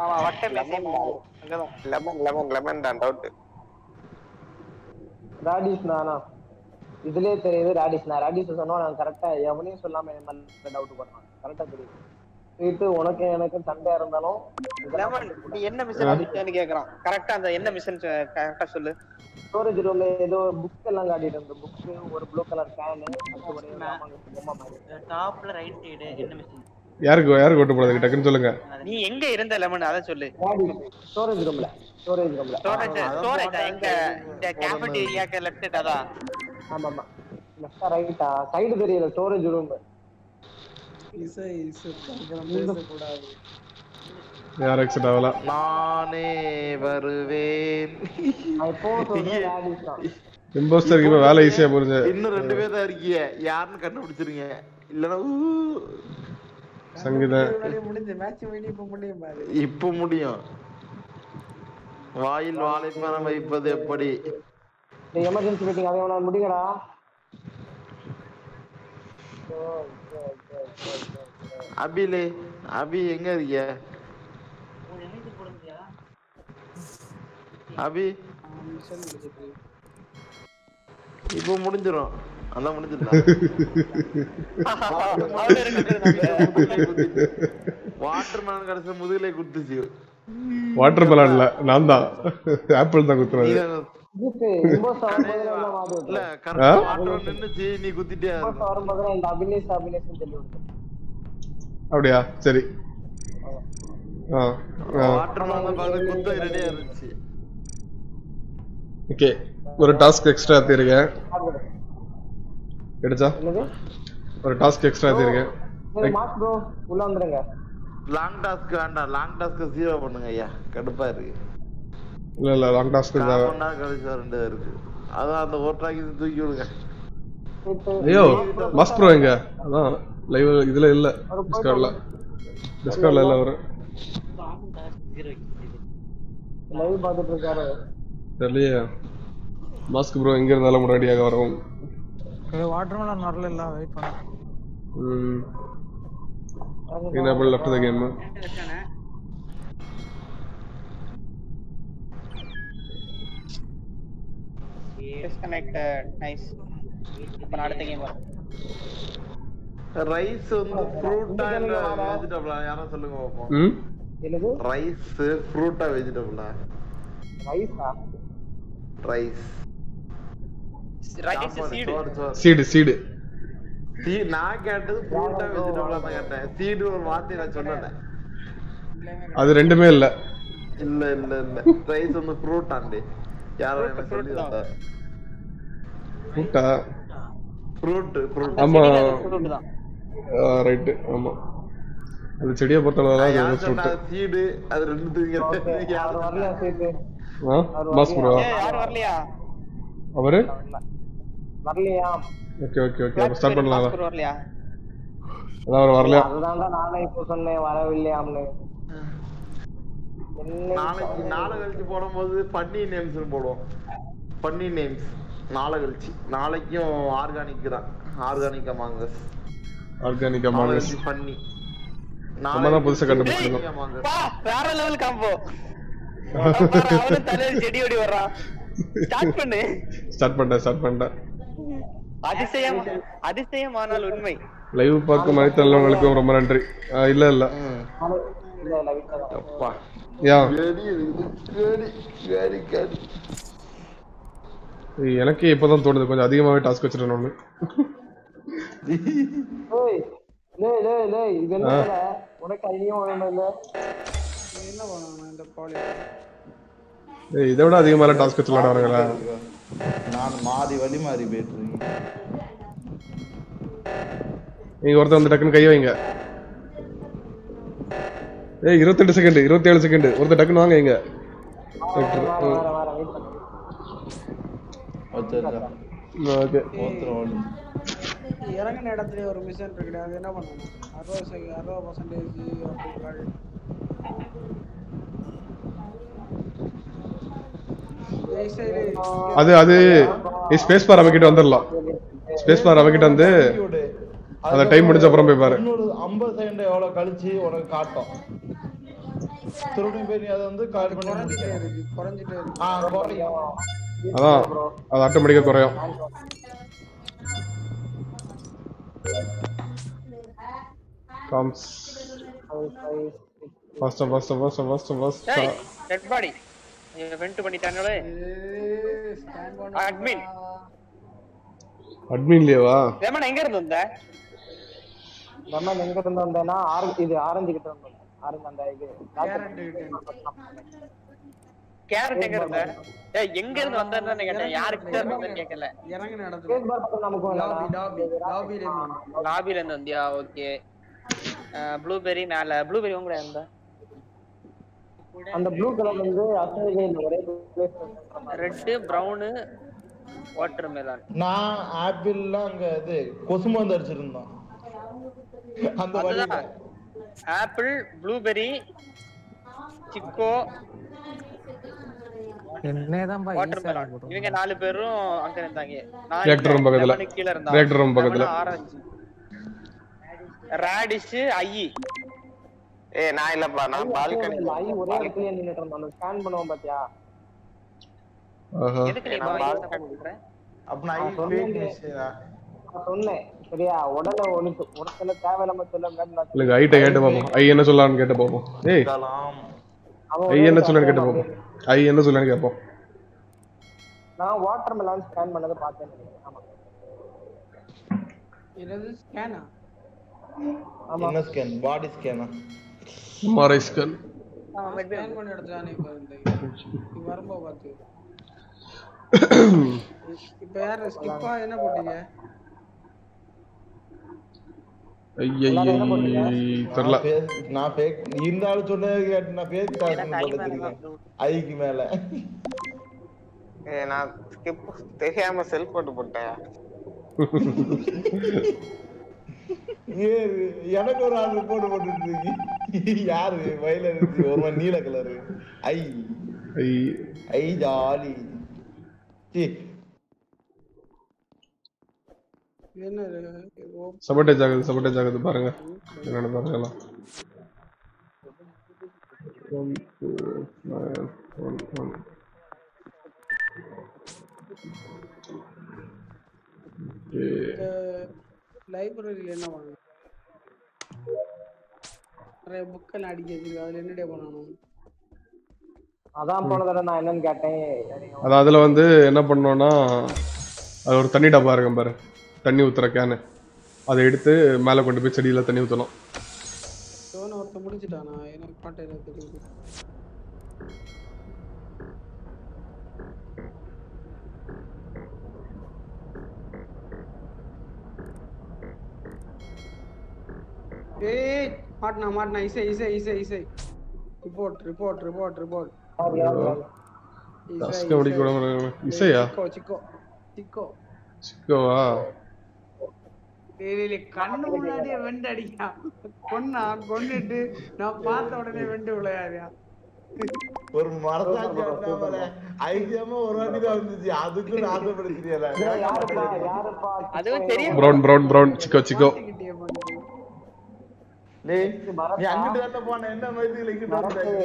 ஆமா வட்ட மேசி மாநாடு. அங்கதான் லெமன் லெமன் லெமன் தான் டவுட். ராடிஸ் நானா இதுலயே தெரியுது. ராடிஸ் நான் ராடிஸ் சொன்னா நான் கரெக்ட்டா எவனையும் சொல்லாம என்ன டவுட் பண்ணா கரெக்ட்டா தெரியுது. இது உனக்கு எனக்கு சண்டை இருந்தாலும் லெமன் நீ என்ன மிஷன் அடிச்சேன்னு கேக்குறான். கரெக்ட்டா அந்த என்ன மிஷன் கரெக்ட்டா சொல்லு. ஸ்டோரேஜ் ரூம்ல ஏதோ புக்ஸ் எல்லாம் காட்டிட்டு இருந்தது. புக்ஸ் ஒரு ப்ளூ கலர் கேன் ஒரு பொம்மை மாதிரி டாப்ல ரைட் சைடு என்ன மிஷன்? யாருக்கு யாருக்கு ஓட்டு போடுறதுக்கு டக்குன்னு சொல்லுங்க. நீ எங்க இருந்த லெமன் அத சொல்லு. ஸ்டோரேஜ் ரூம்ல ஸ்டோரேஜ் ரூம்ல ஸ்டோரேஜ் எங்க இந்த கேஃபடீரியாக்கு லெஃப்ட் சைடு அதா. ஆமா ஆமா லெஃப்ட் ரைட்டா சைடு தெரியல. ஸ்டோரேஜ் ரூம் இஸ் இஸ் பர்கரம் பேச கூடாது. யார் எக்ஸட் ஆவல? நானே வருவேன். இப்போ சொல்ற ராடிஸ்டா இம்போஸ்டர் கிட்ட வேலை ஈஸியா போறது. இன்னும் ரெண்டு பேர் தான் இருக்கீங்க. யாருன்னு கண்டுபிடிச்சிருங்க. இல்லனா சங்கீதா முடிஞ்ச மேட்ச் வேணி இப்ப முடியும் பாரு. இப்ப முடியும். வாயில் வாளை பரம் வைப்பது எப்படி? நீ எமர்ஜென்சி மீட்டிங் அதே ஒண்ணா முடிங்கடா. அபிலே அபி எங்க இருக்கியா? அபி இப்போ முடிஞ்சிரும். அதான் முடிஞ்சிரும். வாட்டர்மேன் கடைசி முதுகிலே குத்துச்சு. வாட்டர்மேன் இல்ல நான் தான் ஆப்பிள் தான் குத்துறேன். இல்ல கரெக்ட்டா வாட்டர் நின்னுச்சு நீ குத்திட்டியா? வரும்போது அந்த அபிலேஷ் அபிலேஷன் சொல்லி விடுங்க. அப்படியா சரி. வாட்டர்மேன் பாரு குத்து ரெடியா இருந்துச்சு. ஓகே ஒரு டாஸ்க் எக்ஸ்ட்ரா ஏத்திருக்கேன். எடுச்சா ஒரு டாஸ்க் எக்ஸ்ட்ரா ஏத்திருக்கேன். நீ மாஸ் ப்ரோ உள்ள வந்துருங்க. லாங் டாஸ்க் வேண்டாம். லாங் டாஸ்க் ஜீரோ பண்ணுங்க ஐயா. கடுப்பா இருக்கு. இல்ல இல்ல லாங் டாஸ்க் தான். ஒண்ணா கடைசி ரெண்டு இருக்கு. அத அந்த ஓட்ராக்கி தூக்கி விடுங்க. ஐயோ மாஸ் ப்ரோ எங்க? அதான் லைவ் இதுல இல்ல டிஸ்கார்ட்ல. डिस्कॉर्ड ले लो और लाइव बात प्रकार है। चलिए मास्क ब्रो எங்க இருந்தாலும் முன்னாடியாக வரவும் வாட்டர்மெலன் வரல இல்ல வெயிட் பண்ணு enable left the game disconnected nice இப்ப அடுத்த கேம் வர ரைஸ் ஃப்ரூட் அண்ட் வெஜிடபிளா யாரோ சொல்லுங்க பாப்போம் என்னது ரைஸ் ஃப்ரூட் அண்ட் வெஜிடபிளா ரைஸா rice rice seed seed seed சீ நான் கேட்டது ஃப்ரூட் அண்ட் வெஜிடபிளா தான் கேட்டேன் சீட் ஒரு வார்த்தை நான் சொன்னேன் அது ரெண்டுமே இல்ல இல்ல இல்ல இல்ல ரைஸ் வந்து ஃப்ரூட் அண்ட் यार मैं फ्रूट था फ्रूट फ्रूट फ्रूट अम्मा राइट अम्मा அது செடியா போட்டல தான் ஃப்ரூட் சீட் அது ரெண்டுத்துக்கு यार வரல சீட் மாஸ் ப்ரோ यार வரலையா அவரு வரலையா ஓகே ஓகே ஓகே அப்ப ஸ்டார்ட் பண்ணலாம் மாஸ் ப்ரோ வரலையா அவர் வரலையா அதனால நானே இப்ப சொன்னேன் வரவில்லையாம்னு நாளைக்கு நாளை கழிச்சு போடும்போது பன்னி நேம்ஸ் போடுவோம் பன்னி நேம்ஸ் நாளை கழிச்சு நாளைக்கும் ஆர்கானிக் தான் ஆர்கானிக் அமாங்கஸ் ஆர்கானிக் அமாங்கஸ் பன்னி நாம புதுசா கண்டுபிடிச்சோம் வேற லெவல் காம்போ அவரு தலைய செடி ஓடி வர்றான் ஸ்டார்ட் பண்ணு அதிசயமானால் உண்மை லைவ் பார்க்கும் அனைத்து நல்லவங்களுக்கும் ரொம்ப நன்றி இல்ல அப்பா எனக்கு இப்பதான் தோணுது கொஞ்சம் அதிகமாவே டாஸ்க் வச்சிரணும். ஓய் டேய் இது என்ன உனக்கு ஐடியா வேணும்ல என்ன பண்ணனும் இந்த பாலி டேய் இதோட அதிகமான டாஸ்க் வச்சிரலாம் வரங்களா நான் மாறி பேட்றீங்க நீங்க ஒருத்த வந்து டக்குன்னு கை வைங்க ஏய் 22 செகண்ட் 27 செகண்ட் ஒருத்த டக்குன்னு வாங்க இங்க வர வெயிட் பண்ணு ஓகே ஓகே ஓத்ரோல் இறங்குன இடத்துல ஒரு மிஷன் இருக்குடா அது என்ன பண்ணனும் 60% அப்படிகால் அது அது ஸ்பேஸ் பார் அமக்கிட்ட வந்தறலாம் ஸ்பேஸ் பார் அமக்கிட்ட வந்து அந்த டைம் முடிஞ்ச அப்புறம் போய் பாரு 50 செகண்ட் எவ்வளவு கழிச்சு உனக்கு காட்டும் திரும்பி போய் அது வந்து கால் பண்ணி குறஞ்சிட்டே இருக்கு குறயும் அதான் அது ஆட்டோமேட்டிக்கா குறயும் comes first dead body vent பண்ணிட்டானே அட்மின் லேவா ஏமா எங்க இருந்து வந்த நம்ம எங்க இருந்து வந்தேனா இது ஆரஞ்சு கிட்ட இருந்து ஆரஞ்சு அந்த இது கேரட் எங்க இருந்தே ஏய் எங்க இருந்து வந்தேன்னு கேட்டேன் யார் கிட்ட இருந்தேன்னு கேக்கல இறங்கி நடந்து பேஸ் பார் பக்கம் நமக்கு லாபில இருந்து வந்தியா ஓகே ப்ளூபெரி நால ப்ளூபெரி உங்க கூட இருந்தா அந்த ப்ளூ கலர் வந்து அத்தனை ஒரே ரெட் பிரவுன் வாட்டர்மெலன் நான் ஆப்பிள்ல அங்க இது கொசுமந்து அடிச்சிருந்தோம் அந்த வழி ஆப்பிள் ப்ளூபெரி சிக்கோ என்னதான் பா வாட்டர்மெலன் இவங்க நாலு பேரும் அங்க இருந்தாங்க நான் ரியாக்டர் ரூம் பக்கத்துல ரியாக்டர் ரூம் பக்கத்துல ஆரஞ்சு ராடிஷ் ஐ ஏய் நான் இல்லப்பா நான் பால்கனில ஐ ஒரே இடத்துல நின்னுட்டு இருந்தான் ஸ்கேன் பண்ணுவோம் பாத்தியா எதுக்கு நீ பால் ஸ்கேன் பண்ற அப்ப நான் ஃபேக் நிச்சயமா சொன்னே சரியா உடனே உனக்குல தேவலமா சொல்லுங்க இல்ல ஐட்ட கேட்டு பாப்போம் ஐ என்ன சொல்லான்னு கேட்டு பாப்போம் ஏய் ஐ என்ன சொல்லான்னு கேட்டு பாப்போம் ஐ என்ன சொல்லான்னு கேப்போம் நான் வாட்டர்மெலன் ஸ்கேன் பண்ணத பார்த்தேன் ஆமா என்னது ஸ்கேனா ஆமா என்ன ஸ்கேன் பாடி ஸ்கேனா மாரை ஸ்கேன் ஆமா ஸ்கேன் பண்ணி எடுத்தானே இப்ப இந்த வரம்போ பாத்து இப்ப யார் ஸ்கிப்பா என்ன போட்டீங்க ஐயய்ய தெரியல நான் பேக் இருந்தாலும் சொன்னது கேட்டா பேக் காரணம் போட்டுருக்கேன் ஐக்கு மேல நான் ஸ்கிப் தெரியாம செல் போட்டு போட்டேன் ஏ எனக்கு ஒரு ஆளு போட்டு போட்டுட்டீங்க यार रे वही ले रही और मैं नीला कलर है आई आई आई जाली जी ये ना वो सबटे जागे तो பாருங்க என்னன்னு பார்க்கலாம் 1 2 5 1 1 லைப்ரரியில என்ன வாங்க अरे बुक का नाड़ी कैसी लगा लेने डे बनाना आधाम पढ़ना तो ना इन्हन कहते हैं आधार लोग बंदे ना पढ़ना ना और तनी डब्बा रखने पर तनी उतरा क्या ने आधे इड़ते माला कोण पे चढ़ी ला तनी उतना तो ना और तो मुड़ी चिढ़ाना ये ना पाटे रहते हैं मारना मारना इसे इसे इसे इसे रिपोर्ट रिपोर्ट रिपोर्ट रिपोर्ट इसका बड़ी कोड़ा मरेगा इसे यार चिको चिको चिको चिको वाह तेरे लिए कानून वाला डे वंड डरिया कौन ने डे ना पास वाले ने वंड वाला यार और मारता जाना वाला आइडिया में और आदमी तो आदमी जी आदमी को आदमी बड़ी चीज़ है यार brown brown brown chikoo chikoo ले यानि तो अपन है ना मज़े लेके डरता है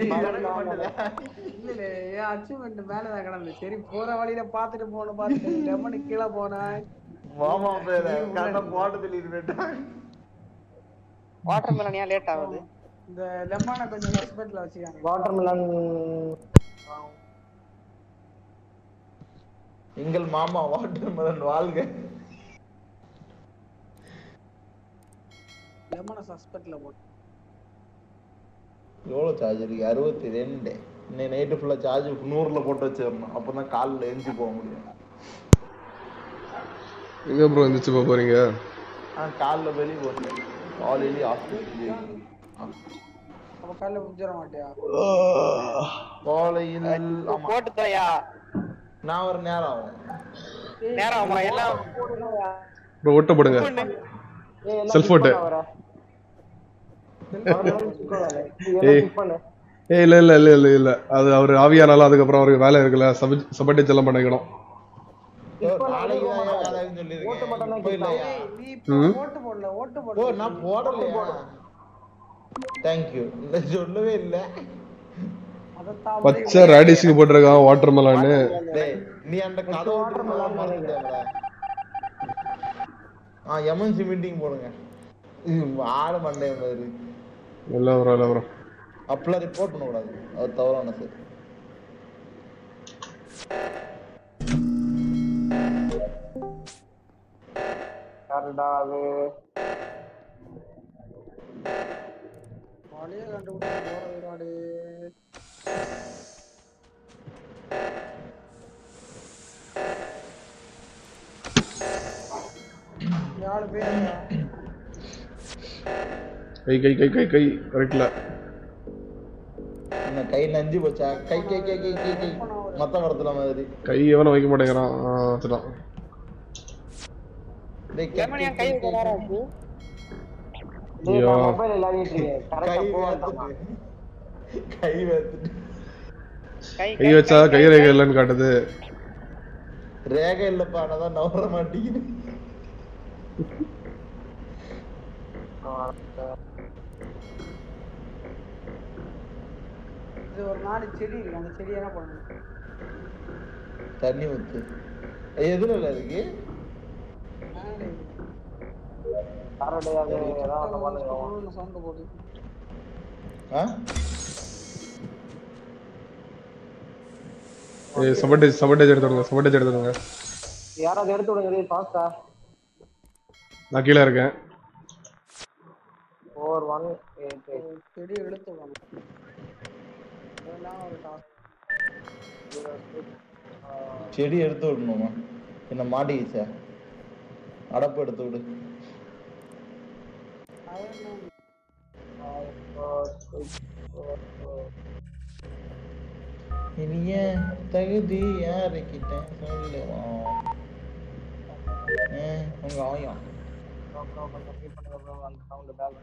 यार क्या मंडला ले यार अच्छे मंडल बैल था करने तेरी फोरा वाली ना पाते लेमन किला बोना है मामा पेर है कारण पॉट दिली बेटा वाटरमेलन यार लेट आवे द लेमन ना कुछ हॉस्पिटल आची है वाटरमेलन इंगल मामा वाटरमेलन वाल गए लेमन सस्पेक्ट ला बोल लोलो चार्जर 62 இன்னை நைட் ஃபுல்லா சார்ஜ் 100 ல போட்டு வச்சிரணும் அப்பதான் கால்ல ஏஞ்சி போக முடியும் எங்க ப்ரோ எந்திச்சு போறீங்க கால்ல வெளிய போறேன் கால் எலி ஆஃப் பண்ணி அப்ப கால்ல புஞ்சற மாட்டியா காலையில் போட்டுதயா நான் ஒரு நேரமா எல்லாம் ப்ரோ ஓட்ட போடுங்க செல் போட் ஏய் இல்ல இல்ல இல்ல இல்ல அது அவர் ஆவியானால அதுக்கு அப்புறம் அவருக்கு வேலை இருக்குல சபட்டே செல்ல பண்ணிக்கணும் நாளைக்கு யாராவது சொல்லிருக்கேன் ஓட்டு பட்டன இல்லையா நீ ஓட்டு போடல ஓட்டு போடு நான் போடலையா थैंक यू இல்ல சொல்லவே இல்ல பச்சை ராடிஸ்க்கு போட்டுருக்கான் வாட்டர்மெலன் நீ அந்த கதை வாட்டர்மெலன் பாத்தீங்களா हां एमएनसी मीटिंग போடுங்க ஆளு மண்டே மாதிரி எல்லாரும் வரோம் அப்ளை ரிப்போர்ட் பண்ண கூடாது அது தவறான சார் கரடாவே பாலிய கண்டுபிடிச்சு போறதுடாடே यार बे कई करेक्टला ना कई नंजी बच्चा कई मत करतला மாதிரி கை எவன வைக்க மாட்டேங்கறான் அதடா டேய் கேமனியா கை வைக்கறாரா அது நீ மொபைல் லாகிட்டு கரெக்ட்டா போவாத கை வெத்து கை வச்சா கை ரேகை இல்லன்னு காட்டுது ரேகை இல்லப்பா அத நவர மாட்டீங்க இது ஒரு நாடி செடி இருக்கு அந்த செடி என்ன பண்ணுது தண்ணி ஊத்து எதுல இருக்கு காரடையா ஏதாவது பண்ணுங்க சவுண்ட் போடு ஏய் சபட்டேஜ் எடுத்துடுங்க சபட்டேஜ் எடுத்துடுங்க யாரா எடுத்துடுங்க டேய் பாஸ்டா நான் கீழ இருக்கேன் 4188 செடி எடுத்து வாங்க இதெல்லாம் ஒரு டாஸ்க் செடி எடுத்து விடணுமா என்ன மாட்டிச்சே அடப்பு எடுத்து விடு இனிய தகுதி யார்கிட்ட சொல்லுவா உங்க ஆயா नो नो मतलब ये पता लग रहा है साउंड बैक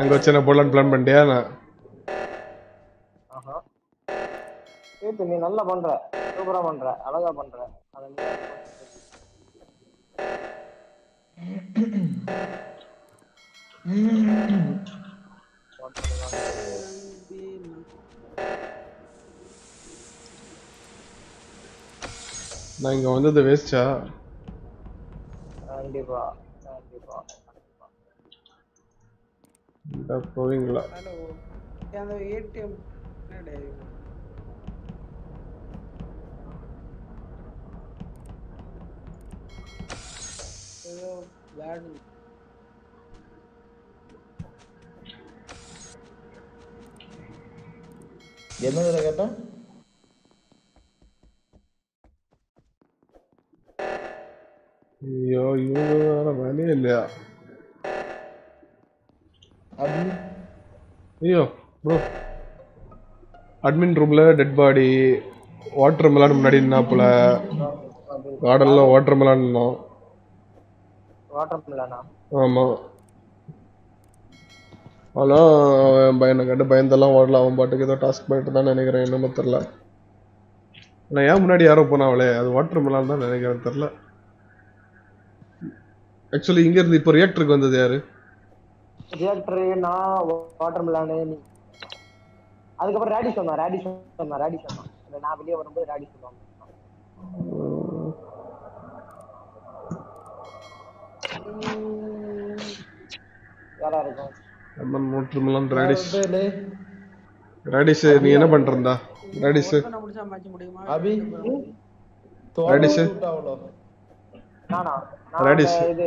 அங்க வச்ச நான் போலாம் பிளான் பண்ணியா நான் ஆஹா ஏத்து நீ நல்லா பண்ற சூப்பரா பண்ற அழகா பண்ற அத நீ நான் இங்க வந்தது வேஸ்டா கண்டிப்பா கண்டிப்பா இந்த போவிங்களா ஹலோ அந்த ஏடிஎம் என்னடா இது பேட் என்னதுல கேட்டா ஐயோ இவனால வலி இல்ல अयो ब्रो एडमिन रूम ला डेड बॉडी वाटरमेलन முன்னாடி நின்னாப்புல கார்டன்ல வாட்டர்மெலன் வாட்டர்மெலனா ஆமா ஹலோ பையன கண்டு பயந்தெல்லாம் ஓடல அவன் பாட்டுக்கு ஏதோ டாஸ்க் பண்ணிட்டு தான் நினைக்கிறேன் என்னமோ தெரியல நான் ஏன் முன்னாடி யாரோ போனாவளே அது வாட்டர்மெலன் தான் நினைக்கிறேன் தெரியல एक्चुअली இங்க இருந்து இப்ப ரியாக்டருக்கு வந்தது யாரு रिएक्टर ना वाटरमेलन नहीं அதுக்கு அப்புறம் ராடிஷ் சொன்னா ராடிஷ் சொன்னா ராடிஷ் சொன்னா நான் வெளிய வரும்போது ராடிஷ் சொன்னா யாரா இருக்கும் நம்ம வாட்டர்மெलन ராடிஷ் ராடிஷ் நீ என்ன பண்றடா ராடிஷ் என்ன முடிச்சா மாத்தி முடியுமா அபி ராடிஷ் நானா ராடிஷ் இது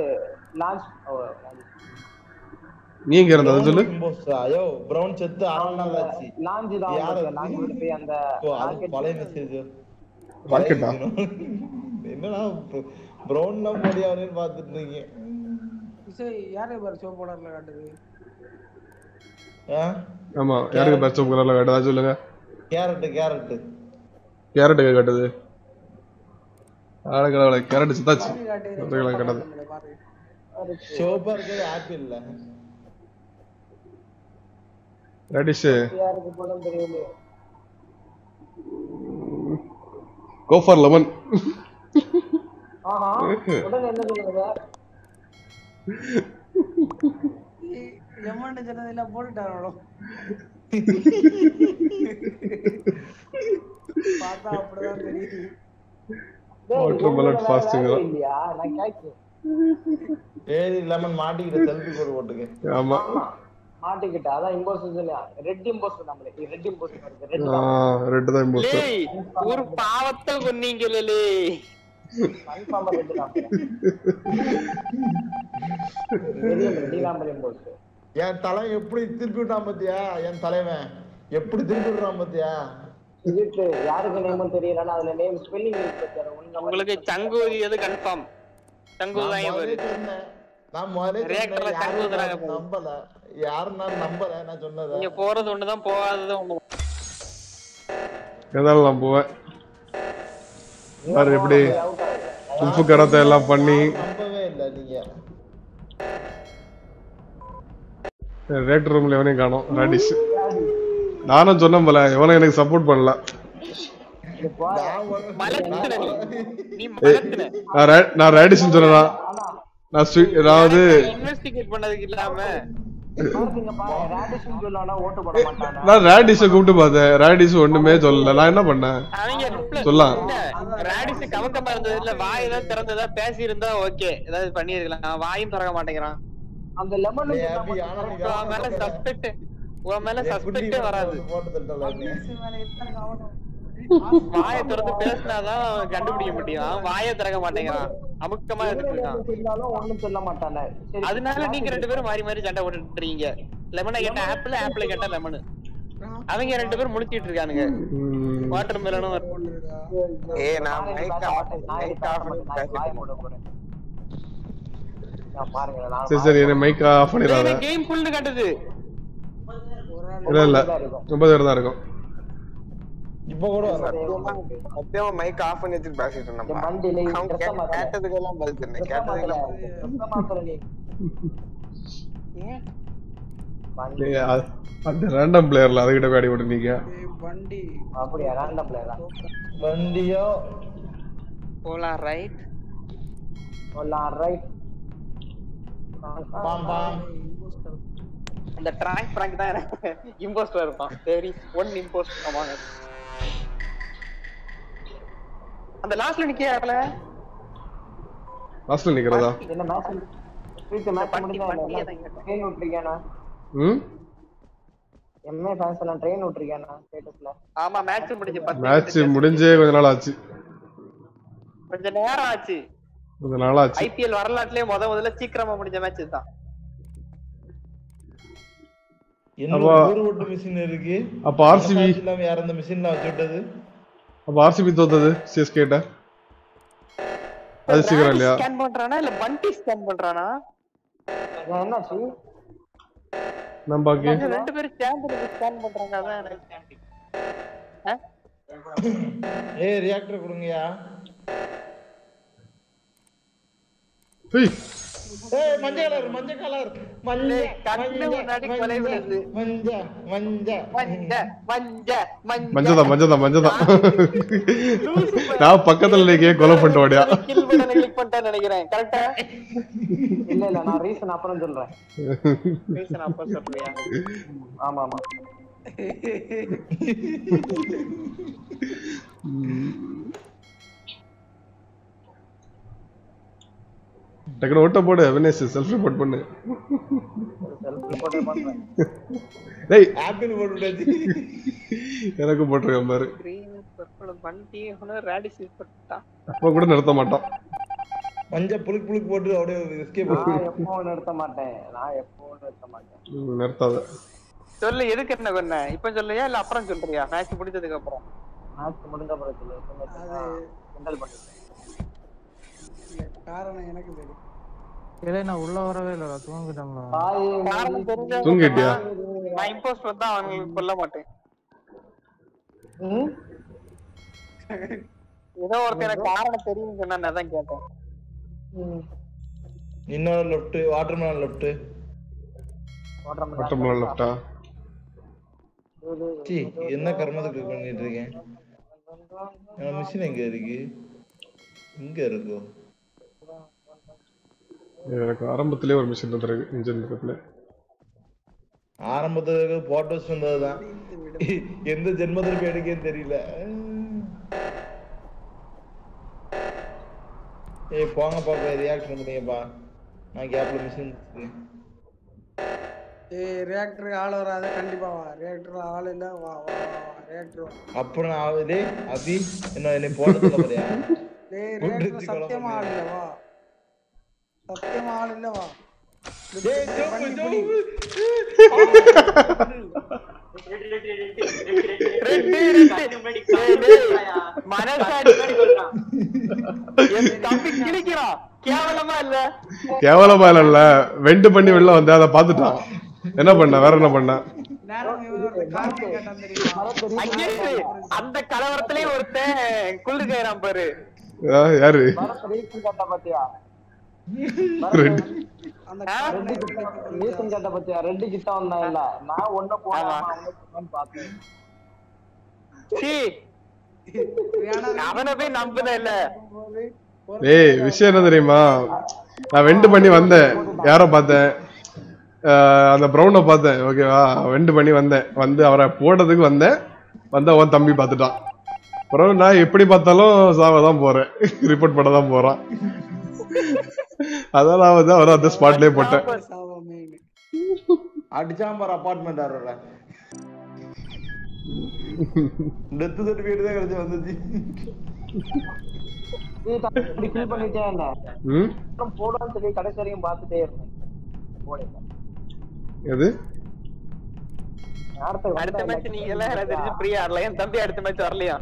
லான்ச் ராடிஷ் நீ எங்க இருந்தது சொல்லு ஐயோ ब्राउन செத்து ஆனால ஆச்சு லாஞ்சி தான் லாஞ்சி போய் அந்த பழைய மெசேஜ் பாக்கடா என்னடா ब्राउन நம்ம போடியானே பாத்துட்டு இருக்கீங்க இசை யாரே பார் சோப் கலர்ல காட்டுது ஆமா யாரே பார் சோப் கலர்ல காட்டுது அது சொல்லுங்க கேரட் கேரட் கேரட் காட்டுது ஆரங்கள கேரட் செத்தாச்சு ஆரங்கள காட்டுது சோப் இருக்கு ஆப்பிள் இல்ல रेडिश यार को बोलन தெரியுமே गो फॉर लेमन हां उधर என்ன சொல்லுங்க लेमन जनला बोलட்டானோ பாத்தா அப்படிதான் தெரியுது வாட்டர்மெலன் ஃபாஸ்டிங் இல்லையா நான் கேக்குறேன் ஏய் लेमन மாட்டிக்கிட்ட செல்ஃபி போடு போட்டுங்க ஆமா மாட்டிக்கிட்ட அத இம்போஸ்டர் இல்ல ரெட் இம்போஸ்டர் நம்மளே ரெட் இம்போஸ்டர் இருக்கு ரெட் ஆ ரெட் தான் இம்போஸ்டர் ஏய் ஒரு பாவத்தை கொன்னீங்களே கன்ஃபார்மா ரெட் தான் ரெட் நீலாம்பரி இம்போஸ்டர் என் தலை எப்படி திருப்பிட்டான் பாத்தியா என் தலைவன் எப்படி திருப்பிடுறான் பாத்தியா இதுக்கு யாருக்கு நேம் தெரியல அதுல நேம் ஸ்பெல்லிங் இருக்கு பாத்தியா உங்களுக்கு சங்கோதி அது கன்ஃபார்ம் சங்கோதாய் இவரு நான் மாரே ரியாக்டர்ல சங்கோதராக நம்பல यार ना नंबर है ना சொன்னதா நீங்க போறது ஒண்ணு தான் போகாதது ஒண்ணு எதல்ல நான் போவே यार எப்படி உப்பு கடத்தை எல்லாம் பண்ணி நம்பவே இல்ல நீங்க ரெட் ரூம்ல எவனே காணோம் ராடிஷ் நானும் சொன்னேன் போல எவனே எனக்கு சப்போர்ட் பண்ணல மலத்துன நீ மலத்துன நான் ராடிஷ் சொன்னேனா நான் அதாவது இன்வெஸ்டிகேட் பண்ணதுக்கு இல்லாம நான் ராடிஷ் கூப்பிட்டு பார்த்தேன் ராடிஷ் ஒண்ணுமே சொல்லல நான் என்ன பண்ணேன் சொல்லலாம் ராடிஷ் கவக்கமா இருந்தது இல்ல வாய் ஏதாவது திறந்ததா பேசி இருந்தா ஓகே ஏதாவது பண்ணிரலாம் வாயும் திறக்க மாட்டேங்கறான் அந்த லெமன் மேல சஸ்பெக்ட் உங்க மேல சஸ்பெக்ட் வராது வாயை திறந்து பேசினாதான் கண்டுபிடிக்க முடியும் வாயை திறக்க மாட்டேங்கிறான் அமுக்கமா எடுத்துட்டான் அதனால நீங்க ரெண்டு பேரும் மாறி மாறி சண்டை போட்டுட்டு இருக்கீங்க லெமனை கேட்டா ஆப்பிள் ஆப்பிள் கேட்டா லெமனு அவங்க ரெண்டு பேரும் முடிச்சிட்டு இருக்கானுங்க வாட்டர் மெலனும் ஏய் நான் மைக் ஆஃப் பண்ணிட்டேன் நான் பாருங்க நான் சரி சரி என்ன மைக் ஆஃப் பண்ணிராத கேம் ஃபுல்ல கட்டது The trash prank that imposter there is one imposter among us. And the last one is here. Last one is here. Match. என்னது ஓர்வுட் மிஷின் இருக்கு அப்ப ஆர்சிபி இல்லாம யார் அந்த மிஷின்ல வச்சிட்டது அப்ப ஆர்சிபி தோத்தது சிஎஸ்கே கிட்ட அது சீக்கிரம் இல்ல ஸ்கேன் பண்றானா இல்ல பண்டி ஸ்கேன் பண்றானா என்னாச்சு நம்ம கேம் ரெண்டு பேரும் ஸ்கேன் பண்றாங்க அதான் எனக்கு ஏய் ரியாக்டர் கொடுங்கயா ஏய் மஞ்சள் டக்கன ஓட்ட போடு வினேஷ் செல்ஃப் ரிப்போர்ட் பண்ணு செல்ஃப் ரிப்போர்ட் பண்றேன் டேய் ஆப்பிள் போடுடாச்சு எனக்கு போட்டுறேன் பாரு கிரீன் பர்பிள் வண்டி ஹன ராடிஸ் போட்டா அப்ப கூட நடத்த மாட்டான் மஞ்ச புளுக் புளுக் போட்டு அப்படியே எஸ்கேப் நான் எப்போ நடத்த மாட்டேன் நடத்தாத சொல்ல எதுக்கு என்ன பண்ண இப்போ சொல்லையா இல்ல அப்புறம் சொல்றியா மேட்ச் முடிஞ்சதுக்கு அப்புறம் மேட்ச் முடிஞ்ச அப்புறம் சொல்லு ஹேண்டில் பண்ணுங்க காரணம் எனக்கு தெரியும். இல்ல நான் உள்ள வரவே இல்லடா தூங்கிட்டேன்ல. காரணம் தெரிஞ்சா தூங்கிட்டியா? நான் இம்போஸ்ட் வந்தா அவங்களுக்கு கொல்ல மாட்டேன். ஏதோ ஒருத்தர காரணம் தெரியும் சொன்னா நான் தான் கேட்டேன். இன்னொரு லெஃப்ட் வாட்டர்மேன் லெஃப்ட். வாட்டர்மேன் லெஃப்டா? டீ என்ன கர்மத்துக்கு பண்ணிட்டு இருக்கேன்? நான் மிஷின் எங்க இருக்கு? இங்க இருக்கு. எனக்கு ஆரம்பத்திலே ஒரு மிஷின் தர இன்ஜின் இருக்கப்ல ஆரம்பத்துல போட்டோஸ் வந்ததுதான் எந்த ஜென்மத்துல பேடுக்கே தெரியல ஏய் போங்க பாப்பா ரியாக்ஷன் பண்ணுங்கப்பா நான் கேப்ல மிஷின் ஏய் ரியாக்டர் ஆள வராத கண்டிப்பா வா ரியாக்டர் ஆள இல்ல வா ரியாக்டர் அப்ப நான் ஆவே அபி என்ன என்ன போட்டதுல பாரியா டேய் ரியாக்டர் சத்தியமா ஆள இல்ல வா சத்தியமா ஆள இல்ல வா டேய் ஜோப்பு ஜோப்பு மனசாடி கொள்றான் என் தம்பி கிழிக்குறான் கேவலமா இல்ல கேவலமா இல்ல வெண்ட் பண்ணி வெளிய வந்தா அத பாத்துட்டான் என்ன பண்ண வேற என்ன பண்ண அந்த கலவரத்திலே ஒருத்தன் குள்ளு கேறான் பாரு யாரு பாத்தியா ரெட் மீசன் கட்ட பத்தியா ரெட் கிட்ட வந்தா இல்ல நான் ஒண்ணே போறேன் நான் பாத்தேன் சீ அவனே போய் நம்புதே இல்ல ஏய் விஷயம் என்ன தெரியுமா நான் வெண்ட் பண்ணி வந்தேன் யாரோ பார்த்தேன் அந்த பிரவுனை பார்த்தேன் ஓகேவா வெண்ட் பண்ணி வந்தேன் வந்து அவரை போடுறதுக்கு வந்தேன் வந்தா அவன் தம்பி பார்த்துட்டான் பிரவு நான் எப்படி பார்த்தாலும் சாவ தான் போறேன் ரிப்போர்ட் பண்ண தான் போறான் அதனால தான் அவர அந்த ஸ்பாட்லயே போட்டேன் அடிச்சாம்பர் அபார்ட்மென்ட் ஆறற டெத் சர்டிபிகேட் தான் கிடைச்சு வந்துச்சு நீ தப்பி கில் பண்ணிட்டேன்னா அப்புறம் போடான்னு சொல்லி கடைசி வரைக்கும் பார்த்துட்டே இருந்தேன் போடல எது அடுத்த மேட்ச் நீ எல்லாம் தெரிஞ்சு ஃப்ரீயா ஆறல என் தம்பி அடுத்த மேட்ச் வரலையா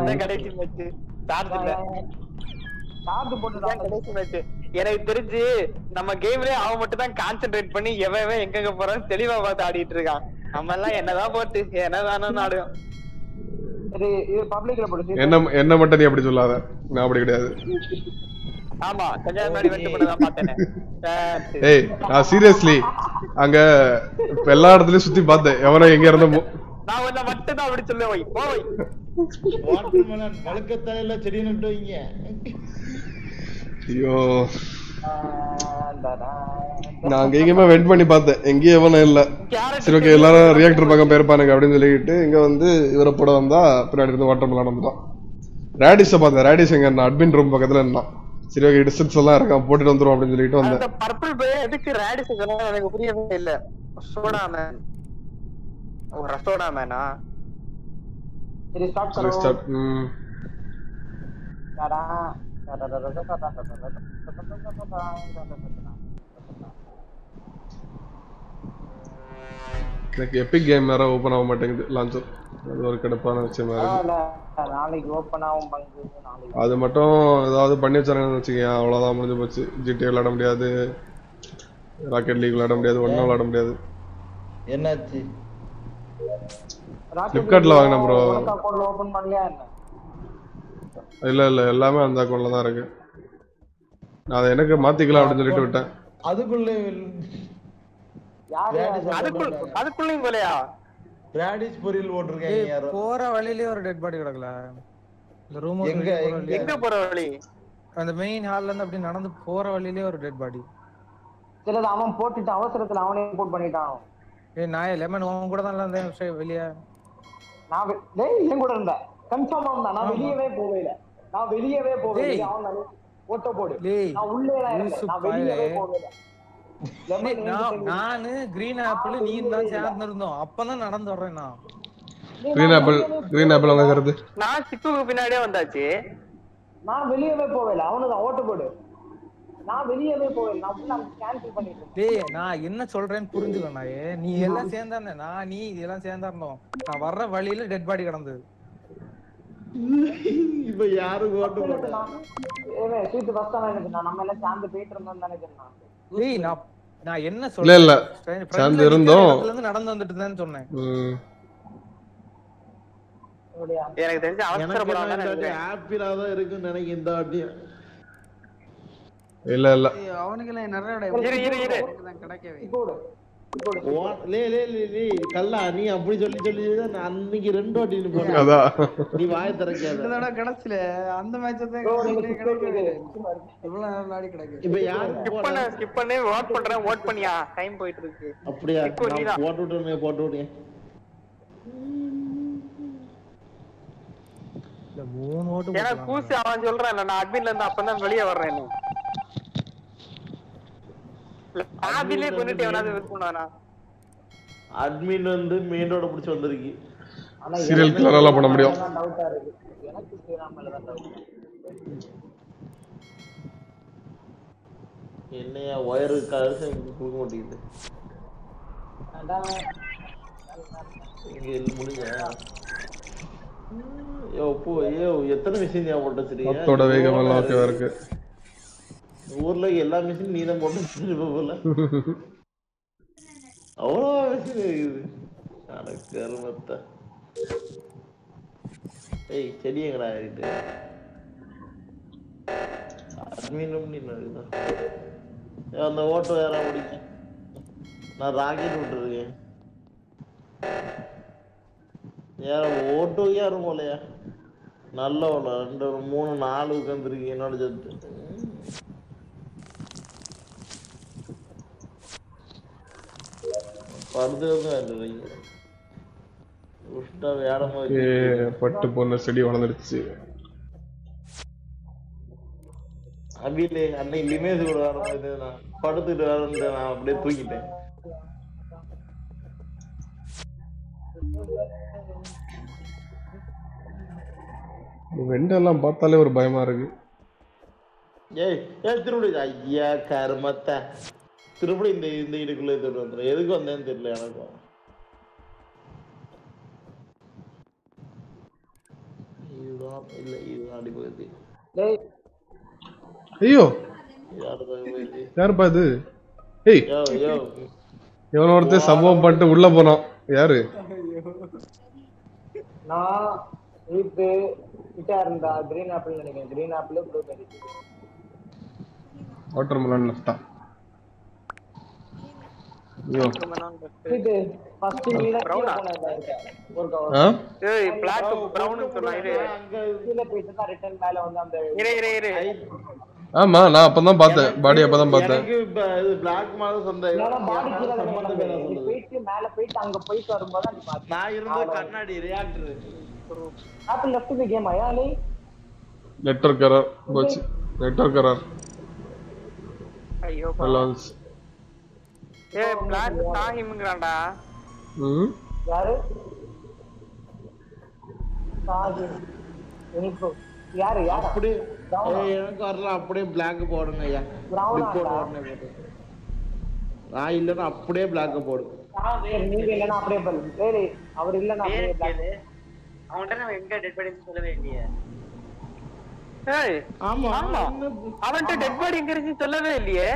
இந்த கடைசி மேட்ச் சார்ஜ் இல்ல சார்ஜ் போட்டுடா கடைசி மேட்ச் எனக்கு தெரிஞ்சு நம்ம கேம்லயே அவன் மட்டும் தான் கான்சென்ட்ரேட் பண்ணி எவன் எங்கங்க போறான்னு தெளிவா பார்த்து ஆடிட்டு இருக்கான் நம்மெல்லாம் என்னதான் போட்டு என்னதானோ நாடுவோம். இது இது பப்ளிக்ல போடுச்சு. என்ன என்ன மட்டும் நீ அப்படி சொல்லாத. நான் அப்படி கிடையாது. ஆமா கஞ்சாய் மாதிரி வெட்டு பண்ணதா பார்த்தேனே. ஏய் நான் சீரியஸ்லி அங்க எல்லா இடத்துலயும் சுத்தி பார்த்தேன். எவனோ எங்க இருந்தோ நான் என்ன மட்டும் அப்படி சொல்ல போய் போய் வாட்டர் மெலன் வளக்கத்தை எல்லாம் செடி நட்டுவீங்க. ஐயோ நான் எங்கேயுமே வெண்ட் பண்ணி பார்த்தேன். எங்கேயும் எவனும் இல்லை. சரி ஓகே எல்லாரும் ரியாக்டர் பக்கம் பேர்ப்பானுங்க அப்படின்னு சொல்லிக்கிட்டு இங்கே வந்து இவரை போட வந்தா பின்னாடி இருந்து வாட்டர் மெலன் வந்துட்டான். ரேடிஷை பார்த்தேன். ரேடிஷ் எங்க என்ன அட்மின் ரூம் பக்கத்துல இருந்தான். சரி ஓகே டிஸ்டன்ஸ் எல்லாம் இருக்கான் போட்டுட்டு வந்துடும் அப்படின்னு சொல்லிட்டு வந்தேன். பர்பிள் பே எதுக்கு ரேடிஷ் சொன்னா எனக்கு புரியவே இல்லை. சோடா மேன் ஒரு ரசோடா மேனா சரி ஸ்டாப் கரோ ஸ்டாப் டாடா எனக்கு எபிக் கேம் வேற ஓபன் ஆக மாட்டேங்குது லான்ச்சர். அது ஒரு கடுப்பான விஷயமா இருக்கு. நாளைக்கு ஓபன் ஆகும் பங்கு நாளைக்கு அது மட்டும் ஏதாவது பண்ணி வச்சறாங்கன்னு வெச்சீங்க அவ்வளவுதான் முடிஞ்சு போச்சு. GTA விளையாட முடியாது, ராக்கெட் லீக் விளையாட முடியாது, ஒண்ணா விளையாட முடியாது. என்னாச்சு ஃப்ளிப்கார்ட்ல வாங்குன bro? அக்கவுண்ட் ஓபன் பண்ணலையா என்ன? இல்ல இல்ல எல்லாமே அந்த அக்கவுண்ட்ல தான் இருக்கு. நான் எனக்கு மாத்திக்கலாம் அப்படினு சொல்லிட்டு விட்டேன். அதுக்குள்ள யாரு அதுக்குள்ள போலயா ராடிஸ் பொரியல் போட்டுருக்காங்க யாரோ. போற வழியில ஒரு டெட் பாடி கிடக்கல. இந்த ரூம் எங்க எங்க போற வழி? அந்த மெயின் ஹால்ல இருந்து அப்படியே நடந்து போற வழியில ஒரு டெட் பாடி. இல்ல அவன் போட்டுட்டு அவசரத்துல அவனே போட் பண்ணிட்டான். ஏய் நாயே லெமன் உன் கூட தான் இருந்தே வெளிய. நான் டேய் என் கூட இருந்தா கன்ஃபார்மா இருந்தா நான் வெளியவே போவேல. நான் வெளியவே போவேல. அவனால போட்டோ போடு. நான் உள்ளேல இருந்தேன். நான் வெளியவே போவேல. லெமன் நானு கிரீன் ஆப்பிள் நீ தான் சேர்ந்து இருந்தோம். அப்பதான் நடந்து வரேன். நான் கிரீன் ஆப்பிள் அங்க கரது. நான் சிக்குக்கு பின்னாடியே வந்தாச்சு. நான் வெளியவே போவேல. அவனுக்கு ஓட்ட போடு. நான் வெளியவே போவேல. நான் உள்ள கேன்சல் பண்ணிட்டேன். டேய் நான் என்ன சொல்றேன்னு புரிஞ்சுக்கனாயே. நீ எல்லாம் சேர்ந்தானே. நான் நீ எல்லாம் சேர்ந்தா இருந்தோம். நான் வர்ற வழியில டெட் பாடி கிடந்தது. இவ யாரு ஓட்டு போடுறா? ஏய் சீட் பஸ்தா நினைச்சேன். நம்ம எல்லாம் சாந்து பேட் இருந்தோம் நினைச்சேன். டேய் நான் என்ன சொல்றேன்? இல்ல இல்ல சாந்து இருந்தோம். நடந்து வந்துட்டேன்னு சொன்னேன். எனக்கு தெரிஞ்ச அவசரப்படாத ஆப்பிளாவா இருக்குன்னு நினைக்கிறேன் இந்த அப்படியே. இல்ல இல்ல அவனுக்குல நிறைய இரு இரு இரு கிடைக்கவே போடு. லே லே லே லே கல்லா நீ அப்படி சொல்லி சொல்லி நான் அன்னைக்கு ரெண்டு வாட்டி நிப்பேன். அதா நீ வாயை திறக்காத. என்னடா கடச்சல அந்த மேட்ச் தான் இவ்வளவு நேரம் ஆடி கிடக்கு. இப்போ யார் ஸ்கிப் பண்ணே வாட் பண்றேன். வாட் பண்ணியா டைம் போயிட்டு இருக்கு. அப்படியே நான் போட்டு விட்டுனே போட்டு விட்டே. இந்த மூணு வாட் ஏனா கூசி அவன் சொல்றான் நான் அட்மின்ல இருந்து அப்பதான் வெளிய வர்றேன். நீ ஆபிலே கொன்னிட்டே வராத வெச்சுனானா அட்மின் வந்து மெயினோட புடிச்சு வந்திருக்கி. ஆனா சீரியல் கிளர் எல்லாம் பண்ண முடியும். டவுட்டா இருக்கு எனக்கு. ஸ்ரீராமல தான் டவுட். என்னைய வயர் கழுத்து குடுக்க மாட்டீங்க. அதான் இங்க முடிஞ்ச யோ போ யோ எத்தனை மெசேஜ் போட்ட சரியா அதோட வேகமா ஓகே இருக்கு. ஊர்ல எல்லா மிஷின் நீ தான் போட்டு போல அவ்வளோ மிஷின் இருக்குது. கருமத்தை ஏய் செடியங்களா ஆகிட்டு மீனும் நின்றுதான். அந்த ஓட்டோ யாரா முடிக்கும்? நான் ராக்கெட் விட்டுருக்கேன். யாரும் ஓட்டோக்கே யாரும் போலையா? நல்ல ஓட்டா ரெண்டு மூணு நாலு உட்காந்துருக்கு என்னோட சேர்த்து. பட்டு போன செடி வளர்ந்துடுச்சு. அபிலே அன்னைக்கு இமேஜ் கூட வரும்போது நான் படுத்துட்டு வரேன்னு நான் அப்படியே தூக்கிட்டேன். வெண்டெல்லாம் பார்த்தாலே ஒரு பயமா இருக்கு. ஏய் ஏய் திரும்பி ஐயா கர்மத்தை திருப்பி இந்த இந்த இடக்குள்ளே திரும்ப வந்துடும். எதுக்கு வந்தேன்னு தெரியல எனக்கும். இதுதான் இல்லை இதுதான் அடி போகுது. ஐயோ யாருப்பா இது? ஏய் எவனோ ஒருத்தர் சம்பவம் பண்ணிட்டு உள்ள போனோம். यार நான் இது கிட்ட இருந்தா கிரீன் ஆப்பிள் நினைக்கிறேன். கிரீன் ஆப்பிள் ப்ளூபெர்ரி வாட்டர்மெலன் லெஃப்ட்டா யோ இது ஃபர்ஸ்ட் மீல ப்ரௌனா ஒர்க் ஆவுது. ஏய் பிளாக் ப்ரௌனுக்கு சொன்னா இரு அங்க இதுல போய்ட்டா ரிட்டர்ன் மேல வந்து அந்த இரு இரு இரு ஆமா நான் அப்பதான் பார்த்தேன் பாடி அப்பதான் பார்த்தேன். இது பிளாக் மேல சொன்னா நான் பாடி கீழ வந்து போய் மேல போய் அங்க போய் வரும்போது நான் பார்த்தேன். நான் இருந்த கண்ணாடி reactor apple left the game ஆயா நீ நெட்வொர்க் எரர் போச்சு. நெட்வொர்க் எரர் ஐயோ பலன்ஸ் ஏ பிளாக் தாஹிம்ங்கறான்டா. யாரு தாஹிம் எனக்கு யாரு யார் அப்படியே எனக்கு வரல. அப்படியே பிளாக் போடுங்க ஐயா. ப்ரௌன் போடுங்க நான் இல்லனா அப்படியே பிளாக் போடு. நீங்க இல்லனா அப்படியே பண்ணு. சரி அவர் இல்லனா அப்படியே பிளாக் அவன்ட்ட நான் எங்க டெட் பாடின்னு சொல்ல வேண்டியே. ஏய் ஆமா ஆமா அவன்ட்ட டெட் பாடி எங்க இருந்து சொல்லவே இல்லையே.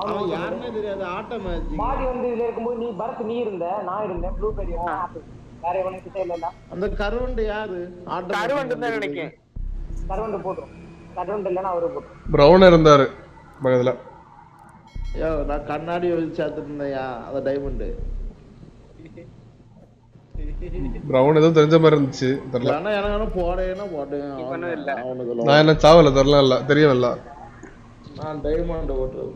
அவ யாருனே தெரியாது. ஆட்டோமேட்டிக் பாடி வந்து இதுல இருக்கும்போது நீ பரத் நீ இருந்த நான் இருந்தேன். ப்ளூபெர்ரி ஆப்பிள் வேற எவனும் கிட்ட இல்லடா. அந்த கருவண்டு யாரு? ஆட்டோ கருவண்டு தான் நினைக்கிறேன். கருவண்டு போடுறோம். கருவண்டு இல்லனா அவரே போடுறோம். பிரவுன் இருந்தாரு பக்கத்துல. யோ நான் கண்ணாடி வெச்சு சாத்திட்டேன்யா. அத டைமண்ட் பிரவுன் ஏதோ தெரிஞ்ச மாதிரி இருந்துச்சு. தெரியல انا انا போடேனா போடேன் அவனே இல்ல. நான் என்ன சாவல தெரியல இல்ல தெரியல. நான் டைமண்ட் போடுறேன்.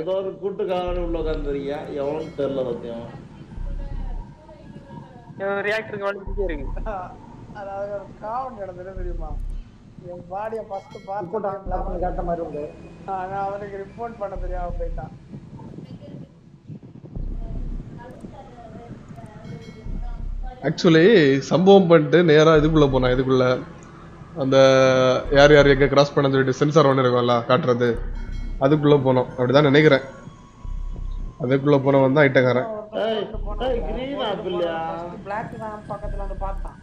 ஏதோ ஒரு கூட்டு காரண உள்ள உட்கார்ந்திருக்கியா எவனும் தெரியல. பத்தியம் ரியாக்டருக்கு வந்துட்டே இருக்கு. அதாவது காவன் நடந்துட்டே தெரியுமா என் பாடியை ஃபர்ஸ்ட் பார்த்து பிளாக் பண்ண காட்ட மாதிரி உண்டு. ஆனா அவனுக்கு ரிப்போர்ட் பண்ண தெரியாம போயிட்டான். ஆக்சுவலி சம்பவம் பண்ணிட்டு நேரா இதுக்குள்ள போனான். இதுக்குள்ள அந்த யார் யார் எங்க கிராஸ் பண்ண சொல்லிட்டு சென்சார் ஒன்று இருக்கும்ல காட்டுறது அதுக்குள்ள போனும் அப்படிதான் நினைக்கிறேன். அதுக்குள்ள போன வந்து ஐட்டக்காரன் ஏய் ஏய் கிரீன் ஆப்பிள்யா பிளாக் நான் பக்கத்துல வந்து பார்த்தான்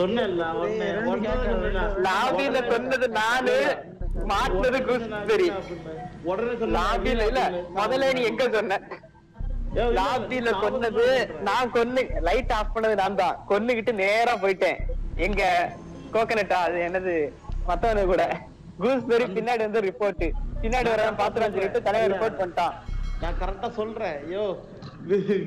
சொன்னேல்ல ஒண்ணே ஒண்ணே லாபில சொன்னது நானு மாட்டது குஸ்பெரி உடனே சொன்ன லாபில இல்ல முதல்ல நீ எங்க சொன்ன லாபில சொன்னது நான் கொன்னு லைட் ஆஃப் பண்ணது நான் தான் கொன்னிட்டு நேரா போய்ட்டேன். எங்க கோகனட் அது என்னது மத்தவன கூட கூஸ்பெரி பின்னாடி வந்து ரிப்போர்ட் பின்னாடி வரேன் பாத்துறான்னு சொல்லிட்டு தலைய ரிப்போர்ட் பண்ணிட்டான். நான் கரெக்ட்டா சொல்றேன். ஐயோ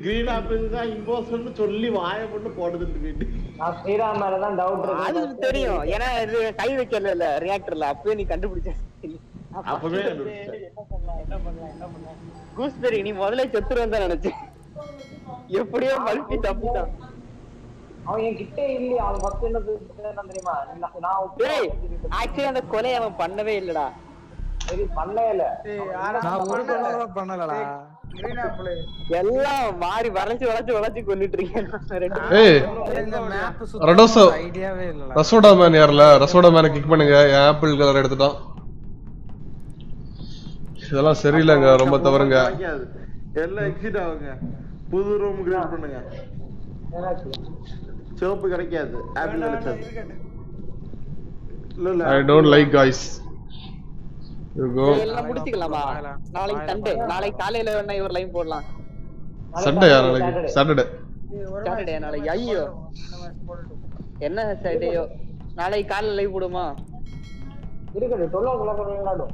கிரீன் ஆப்பிள் தான் இம்போஸ்னு சொல்லி வாயை போட்டு போடுதுன்னு போயிடு. நான் சீரா மேல தான் டவுட் இருக்கு. அது தெரியும் ஏனா இது கை வைக்கல இல்ல ரியாக்டர்ல அப்பவே நீ கண்டுபிடிச்ச. அப்பவே என்ன பண்ணலாம் கூஸ்பெரி நீ முதல்ல செத்துறேன்னு தான் நினைச்சேன். எப்படியோ மல்டி தப்பிட்டான். அவன் என் கிட்டே இல்ல. அவன் பத்த என்னது என்னன்னு தெரியுமா? நான் டேய் ஆக்சுவலி அந்த கொலை அவன் பண்ணவே இல்லடா. சரி பண்ணவே இல்ல. நான் ஒரு கொலை பண்ணலடா. கிரீன் ஆப்பிள் எல்லாம் மாறி வளைச்சு கொன்னிட்டு இருக்கேன். ஏய் ரடோசோ ஐடியாவே இல்லடா. ரசோடா மேன் யாரல? ரசோடா மேன் கிளிக் பண்ணுங்க. ஆப்பிள் கலர் எடுத்துட்டான். இதெல்லாம் சரியில்லைங்க. ரொம்ப தவறுங்க. எல்லாம் எக்ஸிட் ஆவுங்க. புது ரூம் கிரியேட் பண்ணுங்க. சோப்பு கிடைக்காது. ஆப்பிள் கிடைக்காது. இல்ல I don't like guys. You go எல்லாம் முடிச்சிடலாமா? நாளைக்கு சண்டே. நாளைக்கு காலையில என்ன ஒரு லைவ் போடலாம். சண்டே யாரா நாளைக்கு? சாட்டர்டே. சாட்டர்டே நாளைக்கு. ஐயோ என்ன சாட்டர்டேயோ? நாளைக்கு காலையில லைவ் போடுமா? இருக்குடா 12:00 நாளோ.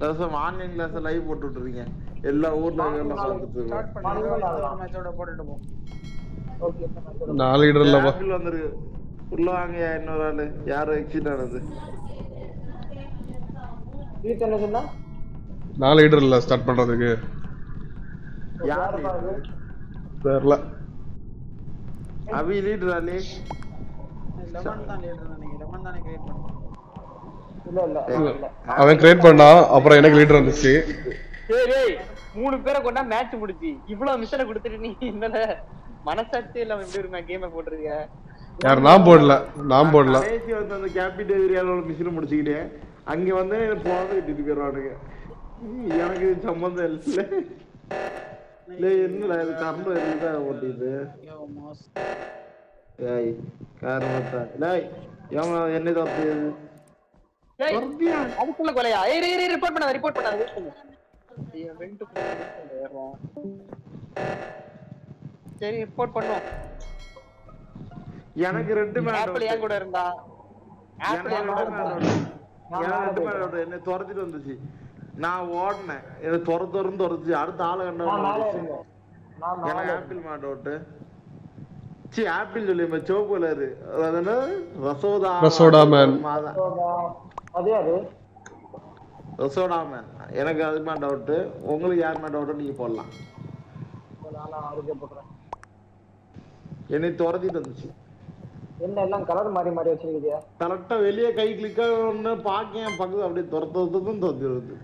ரச மார்னிங் கிளாஸ் லைவ் போட்டுட்டு இருக்கீங்க. எல்லா ஊர்ல எல்லாம் பார்த்துட்டு ஸ்டார்ட் பண்ணுங்க. மேட்சோட போட்டுட்டு போ. ஓகே நான் லீடர்ல வந்திருக்கு உள்ள வாங்க. இன்னொரு ஆளு யாரோ எக்ஸிட் ஆனது இது என்ன சொன்னா? நான் லீடர்ல ஸ்டார்ட் பண்றதுக்கு யார் தெரியல. அபி லீடர் ஆளு லெமன் தான் லீடர் நினைக்கிறேன். லெமன் தான கிரியேட் பண்ணா? இல்ல அவன் கிரியேட் பண்ணா. அப்புறம் எனக்கு லீடர் வந்துச்சு. டேய் டேய் மூணு பேரை கொண்டா மேட்ச் முடிஞ்சி. இவ்ளோ மிஷனை கொடுத்துட்டு நீ என்னடா மனசாட்சி இல்ல எப்படி ஒரு கேம் போடுறீங்க? யார் நான் போடல ஏசி வந்து அந்த கேபிடேரியால மிஷின் முடிச்சிட்டே அங்க வந்து போறது விட்டுட்டு போறானுங்க. எனக்கு சம்பந்தம் இல்ல. லே என்னடா இது கரண்ட் வருதா ஓட்டிது? ஏய் காரணமா லே யமா என்ன தப்பு? ஏய் அதுக்குள்ள கொலையா? ஏய் ரிப்போர்ட் பண்ணாத. ये वेंट को ले रहा हूं சரி ரிப்போர்ட் பண்ணு எனக்கு ரெட் மேன் ஆப்பிள் ஏன் கூட இருந்தா ஆப்பிள் ஏன் கூட இருந்தா நான் ரெட் மேன் என்ன தரத்திட்டு வந்துச்சு நான் ஓடுனே என்ன தரந்து அடுத்த ஆள கண்டா நான் ஆப்பிள் மேன் ஓடு சி ஆப்பிள் சொல்லுமே சோபோல அது அதானே ரசோடா ரசோடா மேன் அதே அது ரசோடா மேன் எனக்கு அதுமா டவுட் உங்களுக்கு யார்மா டவுட் நீங்க போடலாம் நானா ஆர்கே போடுறேன் என்னை தரத்திட்டு வந்துச்சு என்ன எல்லாம் கலர் மாறி மாறி வச்சிருக்கீங்க கரெக்ட்டா வெளிய கை கிளிக் பண்ண பாக்கேன் பங்கு அப்படியே தரத்ததுதும் தோதிருது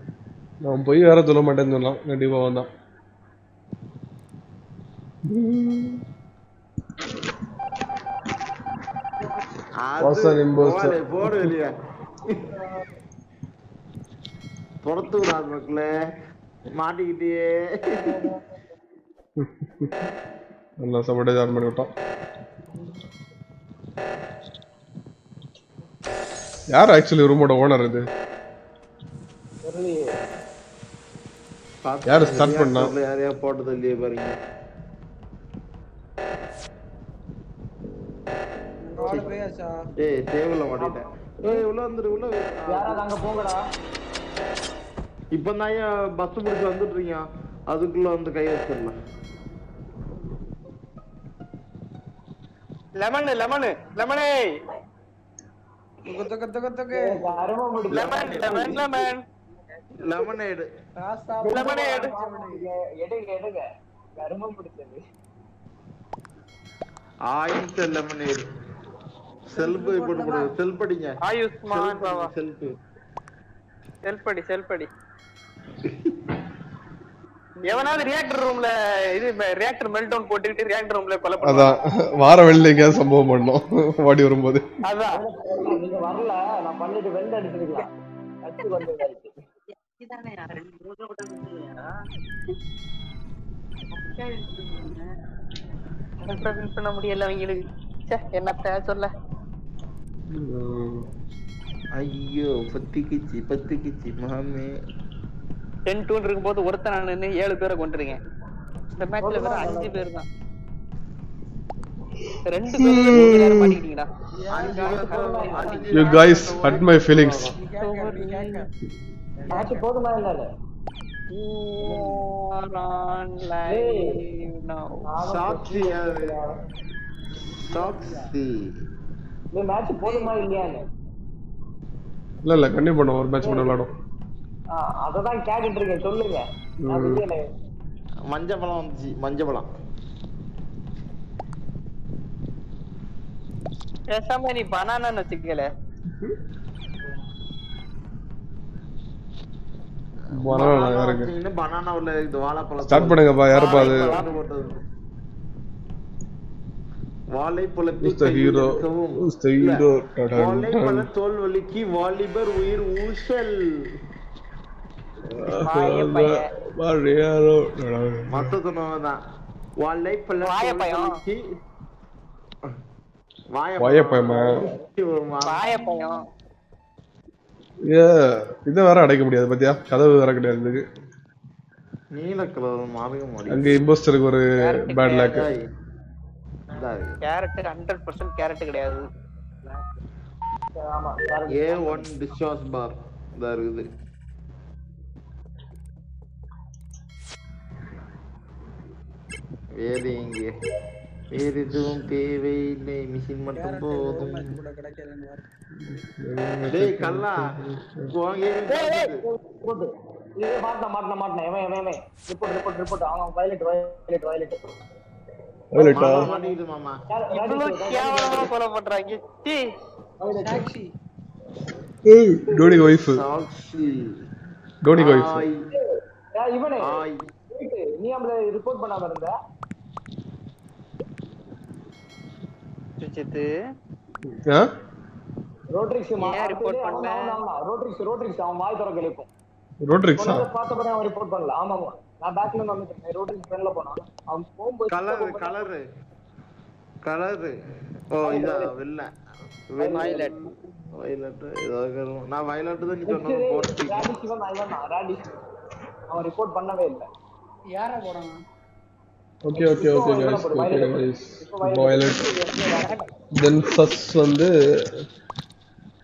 நான் போய் வேற சொல்ல மாட்டேன்னு சொன்னா கண்டிப்பா வந்தா ஆசன் இம்போஸ்டர் போடு வெளிய தரத்துறார் மக்களே மாட்டிக்கிட்டியே நல்லா சமடே ஜான் பண்ணி விட்டான் यार एक्चुअली रूम का ओनर है दे यार स्टार्ट करना यार ये पॉट तो लिए भरेंगे और पे अच्छा ए टेबल माटिटा ए உள்ள வந்து உள்ள யாரா அங்க போங்கடா இப்போ நான் பஸ் புடிச்சு வந்துட்டீங்க அதுக்குள்ள வந்து கை வச்சிரலாம் लेमन लेमन लेमन तो के लेमन लेमन लेमन लेमनेड रास्ता लेमनेड எடுங்க கரும பிடிச்சது ஆயுஷ் लेमनेड செல்ப் போட்டு போடு செல்ப் அடிங்க ஆயுஷ்மான் பாவா செல்ப் செல்ப் அடி எவனாவது ரியாக்டர் ரூம்ல இது ரியாக்டர் மெல்டவுன் போட்டுக்கிட்டு ரியாக்டர் ரூம்ல கொலை பண்ணா அதான் வார வெள்ளங்க சம்பவம் பண்ணோம் வாடி வரும்போது அதான் நீங்க வரல நான் பண்ணிட்டு வெள்ள அடிச்சிருக்கேன் அச்சு கொண்டு வந்துருச்சு இதுதானே யார ரெண்டு மூணு கூட வந்துருக்கா அத பிரசன்ட் பண்ண முடியல அவங்களுக்கு ச்சே என்னடா சொல்ல ஐயோ பத்திக்கிச்சி மாமே 10 2 இருக்கும்போது ஒருத்தன் நான் என்ன 7 பேரை கொண்டிருக்கேன் இந்த மேட்ச்ல வேற 5 பேர் தான் ரெண்டு பேரும் எல்லாரும் மாட்டிட்டீங்கடா you guys hurt my feelings ஆச்சு போடுமா இல்லல ஆன் லைவ் now சாட்சி சாட்சி இந்த மேட்ச் போடுமா இல்லையா இல்ல கண்டிப்பா பண்ணு ஒரு மேட்ச் மட்டும் விளையாடுவோம் அததான் கேட்டிட்டு இருக்கேன் சொல்லுங்க நான் இல்ல மஞ்சபலம் வந்துச்சு மஞ்சபலம் ஏசாமணி banana நச்சுக்கல banana இருக்கு இன்னும் banana உள்ள இது வாழைப்பழம் ஸ்டார்ட் பண்ணுங்க பா யாரப்பா அது வாழைப்பழத்தை the hero is the hero வாழைப்பழ தோல் வலிக்கு வாலிபர் உயிர் ஊசல் வாய பைய மாரியரோ மத்ததுனவனா வாலை பல்ல வாய பைய ஏ இத வேற அடைக்க முடியாது பாத்தியா கதவு வேற கிட்ட இருக்கு நீல கலர் மார்க்க மாடி அங்க இம்போஸ்டருக்கு ஒரு பேட் லக் கேரக்டர் 100% கேரக்டர் கிடையாது ஆமா A1 டிஸ்சார்ஜ் பார் இதா இருக்குது வேறேங்க வேற எதுவும் தேவை இல்லை மிஷின் மட்டும் போதும் டேய் கல்லா போங்க போடு இது மாட்டنا எவன் ரிப்போர்ட் அவன் வயலட் மாட்டிது மாமா இவ்ளோ கேவலமா கொலை பண்றாங்க டீ சாட்சி ஏய் டோனி வைஃப் யா இவனே நீ நம்மள ரிப்போர்ட் பண்ணாம இருந்த சுஜித் ரோட்ரிக்ஸ் மாயா ரிப்போர்ட் பண்ணல ரோட்ரிக்ஸ் அவன் வாய் தர கேளுக்கும் ரோட்ரிக்ஸ் பாத்த பாரு அவன் ரிப்போர்ட் பண்ணல ஆமா நான் பேக்ல வந்துட்டேன் ரோட்ரிக்ஸ் ஃப்ரெண்ட்ல போனா அவன் போய் கலர் ஓ இதா வயலட் ஏதோ நான் வயலட் தான் நீ சொன்ன போஸ்ட் ராடிஷ் அவன் ரிப்போர்ட் பண்ணவே இல்ல. யாரை போறாங்க? Okay okay okay guys violet then first வந்து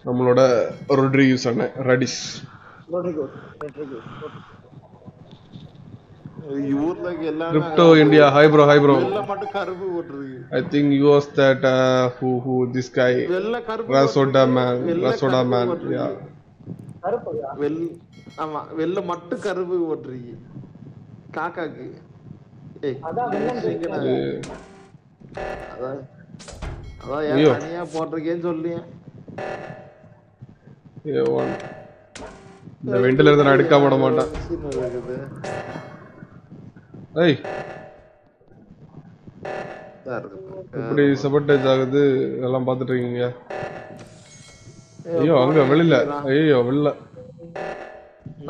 நம்மளோட ரொட்ரிகஸ் அண்ணே ரடிஸ் ரொட்ரிகஸ் யூர்ல எல்லாரும் கிரிப்டோ இந்தியா ஹாய் bro எல்லா மட்டும் கருப்பு போட்டுருக்கு. I think you was that who this guy எல்லா கருப்பு rasoda man yeah கருப்பா வெல் ஆமா வெல்ல மட்டும் கருப்பு போட்டுருக்கு காக்காக்கு. ஏய் அத வெல்ல அத யார தனியா போட்டுருக்கேன்னு சொல்லியே ஏ ஒன் இந்த வெண்டில இருந்து நான் எடுக்க போட மாட்டேன். ஏய் இப்படி சபோர்டேஜ் ஆகுது எல்லாம் பாத்துட்டு இருக்கீங்க. ஐயோ அங்க வெளியில ஐயோ வெளியில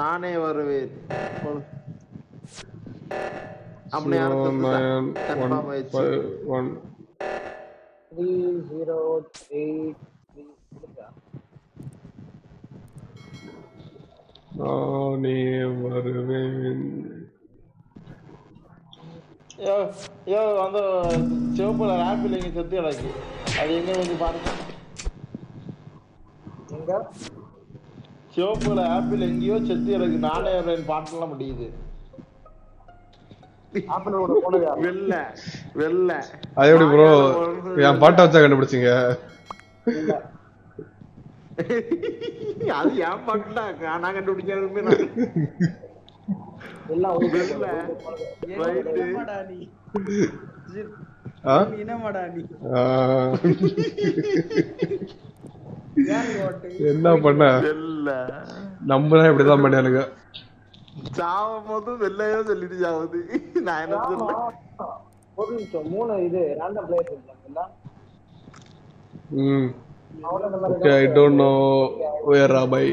நானே வருவேன். அப்படியே அடுத்து 151 308 நானே வருவேன். யோ யோ அந்த சேப்பல ஆப்பிள் எங்க செத்து கிடக்கு அது எங்க வந்து பாருங்க. எங்க சேப்பல ஆப்பிள் எங்கயோ செத்து கிடக்கு நானே வரேன் பாட்டலாம் முடியுது. ஆப்பிளோட போனவே வெல்ல வெல்ல அது எப்படி bro நான் பாட்ட வச்சா கண்டுபிடிச்சீங்க? அது நான் பாட்டடா நான் கண்டுபிடிச்சேன்னு நான் எல்லா ஒரு வெல்ல என்னடா நீ என்னடா நீ என்ன பண்ண வெல்ல நம்மள இப்படி தான் பண்ணியானுங்க. சாவமோது வெல்லையோ சொல்லிட்டு சாவுது நான் என்ன சொல்றேன். ஒரு நிமிஷம் மூணு இது random players இருக்காங்கல. Okay, I don't know where Rabai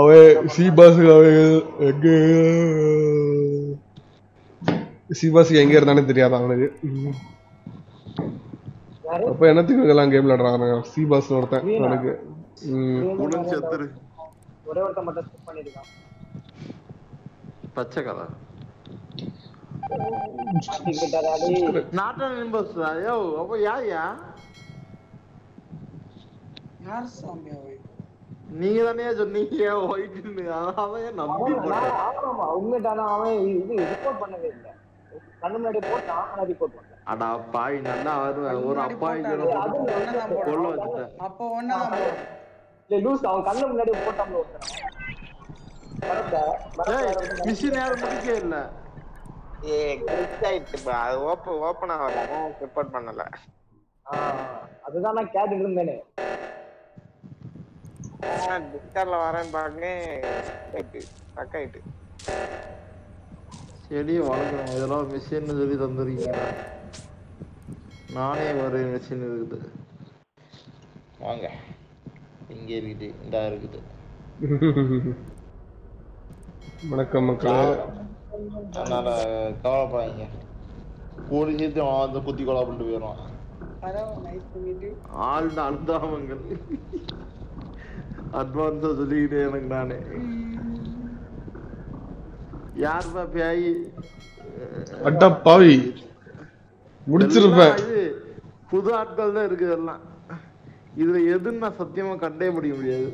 अवे सी बस अगे सी बस எங்க இருந்தானே தெரியாது அவங்களுக்கு. அப்ப என்னத்துக்கு இதெல்லாம் கேம் விளையாடுறாங்க? சி பஸ் ஒருத்தன் எனக்கு மூணு செத்துரு ஒரே ஒருத்தன் மட்டும் ஸ்கிப் பண்ணிருக்கான். பச்சை கலா நாட்டன் நிம்பஸ் ஐயோ அப்ப யாயா யார் சாமியா நீங்க தானே சொன்னீங்க ஒயிட்னு. அவன் நம்பி போட்டான். ஆமா உண்மைதானா அவன் இது ரிப்போர்ட் பண்ணவே இல்ல. கண்ணு முன்னாடி போட்டான் ஆனா ரிப்போர்ட் பண்ணல. அட பாய் நல்லா வருவான் ஒரு அப்பாய் கூட கொல்ல வச்சிட்ட. அப்ப ஒண்ணா இல்ல லூஸ் அவன் கண்ணு முன்னாடி போட்டான் ஒருத்தன். கரெக்ட்டா மிஷன் யார முடிக்கவே இல்ல. ஏய் கிளிக் ஆயிடுச்சு பா ஓபன் ஆகல அவன் ரிப்போர்ட் பண்ணல. அதுதான் நான் கேட்டிட்டு இருந்தேனே. நான் டிஸ்கார்ட்ல வரேன் பாங்க பக்காயிட்டு செடி வளர்க்குறேன். இதெல்லாம் மிஷின்னு சொல்லி தந்துருக்கீங்களா? நானே ஒரு மிஷின் இருக்குது வாங்க இங்கே இருக்குது இதாக இருக்குது. வணக்கம் மக்களே. அதனால கவலைப்படாதீங்க கூடி சேர்த்து வந்து குத்தி கொலை பண்ணிட்டு போயிடுவான். ஆழ்ந்த அனுதாபங்கள் அட்வான்ஸா சொல்லிக்கிட்டே எனக்கு நானே யாருப்பா பியாயி அட்டா பாவி முடிச்சிருப்பேன். புது ஆட்கள் தான் இருக்குது எல்லாம். இதுல எதுன்னு நான் சத்தியமா கண்டே முடிய முடியாது.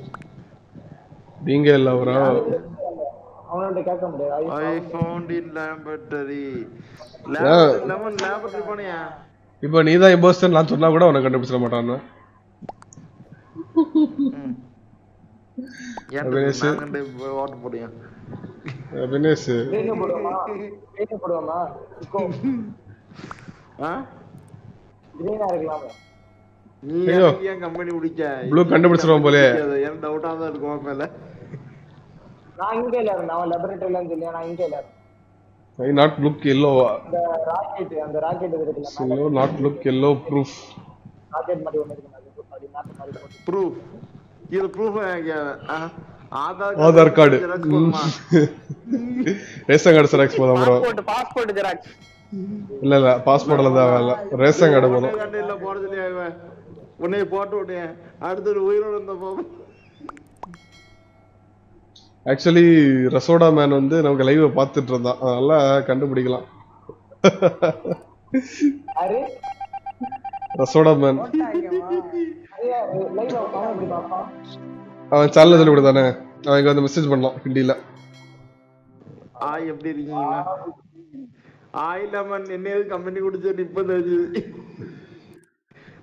நீங்க இல்ல அவரா அவன்கிட்ட கேட்க முடியாது. I found in laboratory lemon laboratory போனியா? இப்போ நீ தான் இம்போஸ்டர் நான் சொன்னா கூட அவனை கண்டுபிடிச்சிட மாட்டானே. அபினேஷ் அங்க வாட் போடுறியா? அபினேஷ் என்ன போடுமா என்ன போடுமா கோ ஹ கிரீனா இருக்கலாமா? நீ எங்க கம்பெனி முடிச்ச ப்ளூ கண்டுபிடிச்சறோம் போல எனக்கு டவுட்டா தான் இருக்கும். மேல நான் இங்க இல்ல நான் லேபரட்டரில இல்ல நான் இங்க இல்ல. ஐ நாட் லுக் yellow அந்த ராக்கெட் இருக்குல so not look yellow proof rocket மாதிரி ஒன்னு இருக்கு அது நாட் மாதிரி proof ये प्रूफ है क्या? Aadhaar card ration card select பண்ண போறோம். பாஸ்போர்ட் ஜெராக்ஸ் இல்ல இல்ல பாஸ்போர்ட் இல்ல வேல ரேஷன் கார்டு போறோம். இல்ல போறதுல இவன் உன்னை போட்டு விட்டேன் அடுத்து உயிரோட இருந்த போ ஆக்சுவலி ரசோடா மேன் வந்து நமக்கு லைவ் பார்த்துட்டு இருந்தான், அதனால கண்டுபிடிக்கலாம். அரே ரசோடா மேன் லைவ் பாப்பா அப்படி பாப்பா அவன் சேனல்ல சொல்லி விடுதானே, அவன் இங்க வந்து மெசேஜ் பண்ணலாம் ஹிந்தில. எப்படி இருக்கீங்களா? ஆயிலமன் என்னது கம்பெனி குடிச்சு இப்போது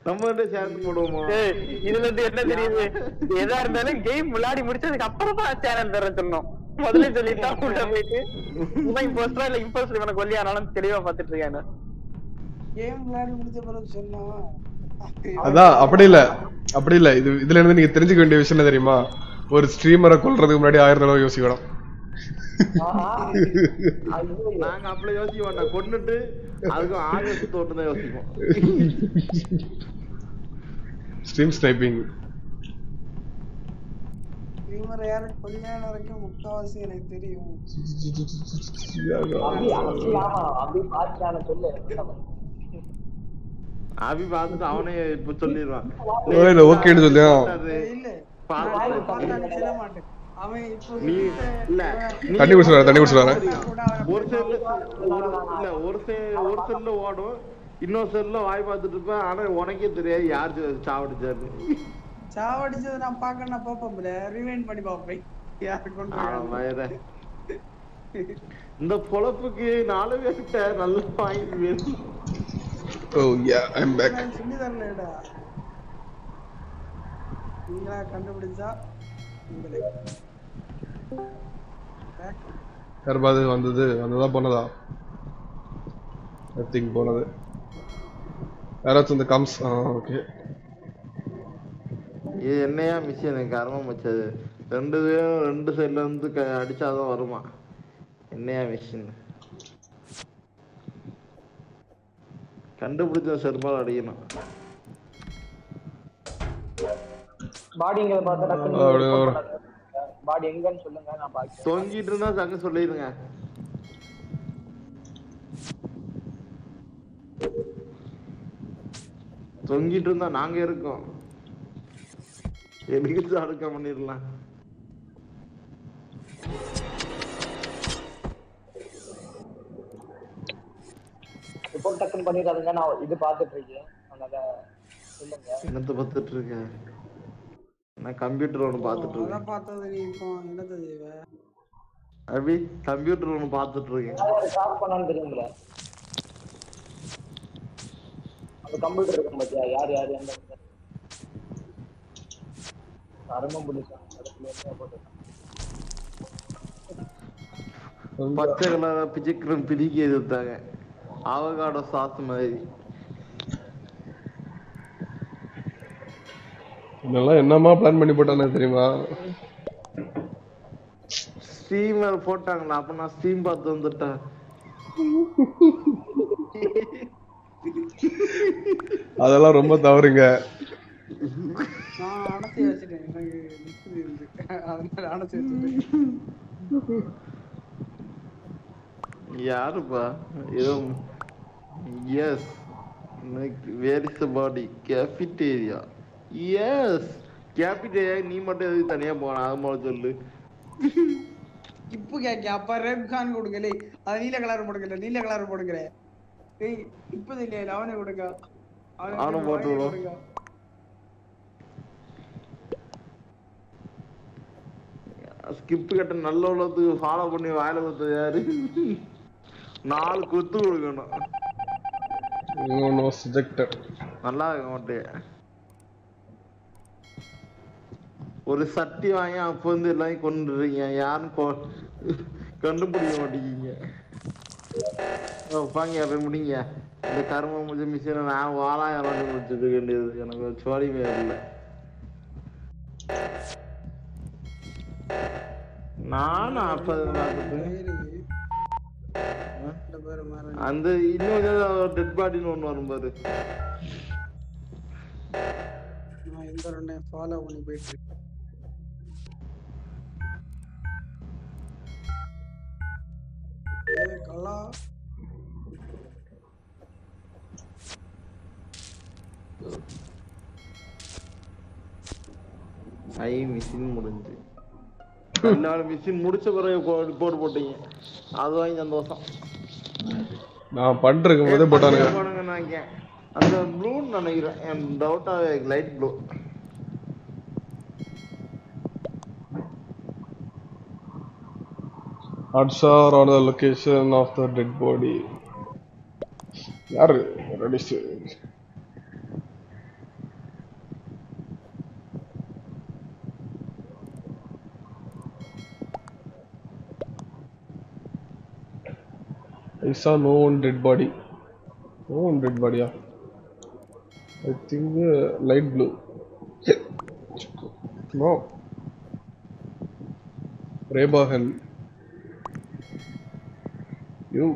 நம்ம வந்து சேனல் போடுவோமா? இதுல இருந்து என்ன தெரியுது, எதா இருந்தாலும் கேம் விளையாடி முடிச்சதுக்கு அப்புறம் தான் சேனல் தர சொன்னோம். முதல்ல சொல்லிட்டா உள்ள போயிட்டு இவன் இம்போஸ்டரா இல்ல இம்போஸ்டர் இவனை கொல்லியானாலும் தெளிவா பாத்துட்டு இருக்கானே. கேம் விளையாடி முடிச்ச பிறகு சொன்னா அதான் அப்படி இல்ல, அப்படி இல்ல. இது இதுல இருந்து நீங்க தெரிஞ்சுக்க வேண்டிய விஷயம் என்ன தெரியுமா, ஒரு ஸ்ட்ரீமரை கொல்றதுக்கு முன்னாடி 1000 தடவை யோசிக்கணும். நாங்க அப்படி யோசிக்க மாட்டோம், கொண்டுட்டு அதுக்கு ஆகஸ்ட் தோட்டு தான் யோசிப்போம். ஸ்ட்ரீம் ஸ்னைப்பிங் ஸ்ட்ரீமர் யார கொல்லியான வரைக்கும் முக்தவாசி எனக்கு தெரியும். அப்படி பாத்தான சொல்ல அபி பாத்து அவனே இப்ப சொல்லிடுவான். ஓகே ஓகேன்னு சொல்லியா இல்ல பாத்து பார்த்தானே சொல்ல மாட்டேன். அவன் இப்போ இல்ல தண்ணி குடிச்சறான், தண்ணி குடிச்சறான். ஒரு சைடுல இல்ல ஒரு சைடுல ஓடும், இன்னொரு சைடுல வாய் பார்த்துட்டு இருப்பேன். ஆனா உனக்கே தெரியாது யார் சாவடிச்சாரு. சாவடிச்சது நான் பார்க்கنا பாப்போம்ல, ரிவைண்ட் பண்ணி பாப்பேன் யார் கொன்றாங்க. ஆமா வேற இந்த பொளப்புக்கு நாலு பேர்ட்ட நல்ல பாயிண்ட் வேணும். Oh yeah, I'm back. Sunni tharleda. Ningala kandupidicha ungale. Back. Tharbaadu vandha ponada. I think ponada. Arats and the comes. Okay. Ye enna mission karma machadu. Rendu side la undu adichaadha varuma. Enna mission. கண்டுபிடிச்ச சர்பால் அடியணும். பாடிங்க பார்த்தா டக்கு பாடி எங்கன்னு சொல்லுங்க, நான் பாக்கி தொங்கிட்டு இருந்தா சங்க சொல்லிடுங்க. தொங்கிட்டு இருந்தா நாங்க இருக்கோம், எதுக்கு அடக்க பண்ணிரலாம். ரிப்போர்ட் டக்கன் பண்ணிராதீங்க, நான் இது பார்த்துட்டு இருக்கேன். அதனால சொல்லுங்க என்னது பார்த்துட்டு இருக்கேன். நான் கம்ப்யூட்டர் ஒன்னு பார்த்துட்டு இருக்கேன். நான் பார்த்தது நீ இப்போ என்னது தேவ அபி கம்ப்யூட்டர் ஒன்னு பார்த்துட்டு இருக்கேன். நான் ஸ்டாப் பண்ணான்னு தெரியும்ல, அந்த கம்ப்யூட்டர் இருக்கும் பத்தியா யார் யார் அந்த ஆரம்பம் புடிச்சா அதுக்குள்ள போட்டு பச்சை கலரா பிஜிக்ரம் பிடிக்கி ஏத்துட்டாங்க. அவகாடோ சாஸ் மாதிரி இதெல்லாம் என்னமா பிளான் பண்ணி போட்டானே தெரியுமா? ஸ்டீமர் போட்டாங்களா, அப்ப நான் ஸ்டீம் பார்த்து வந்துட்டேன். அதெல்லாம் ரொம்ப தவறுங்க. நான் அணைச்சு வச்சிட்டேன், எனக்கு நிக்குது இருந்து அதனால அணைச்சு வச்சிட்டேன். யாருப்பா ஏதோ Yes, where is the body? Cafeteria. Yes, cafeteria. நீ மட்டும் எதுக்கு தனியா போற? ஆமால சொல்லு. இப்போ கேக்க அப்ப ரெட் கான் கொடுக்கலே, அது நீல கலர் போடுங்கல, நீல கலர் போடுங்கல. டேய் இப்போ இல்ல லவனை கொடுங்க, அவனை போடுங்க. ஸ்கிப் கட்ட நல்ல உள்ளதுக்கு ஃபாலோ பண்ணி வாயில வந்து யாரு நாலு குத்து கொடுக்கணும். நல்லா இருக்கும். ஒரு சட்டி வாங்கி அப்ப வந்து எல்லாரும் கொண்டுறீங்க, யாரும் கண்டுபிடிக்க மாட்டேங்க. முடிங்க இந்த கரும முடிஞ்ச மிஷினை நான் வாழாயிரம் முடிச்சுட்டு இருக்க வேண்டியது. எனக்கு சோழி மேல நானும் அப்ப அந்த இன்னொரு டெட் பாடின்னு ஒன்னு வரும் பாரு. நான் இந்த ரெண்டே ஃபாலோ பண்ணி போயிட்டு இருக்கேன். ஏ கலா ஐ மிஷின் முடிஞ்சு मिशन முடிச்ச பிறகு ரிப்போர்ட் போட்டீங்க அதுதான் சந்தோஷம் நான் பண்றதுக்கு முதல்ல போட்டானே போடுங்கங்க அந்த ப்ளூ நினைக்கிறேன் அந்த டவுட் ஆ light blue odds are on the location of the dead body yaar ready I saw no one dead body. No one dead body. Yeah. I think light blue. No. Rayburn. You.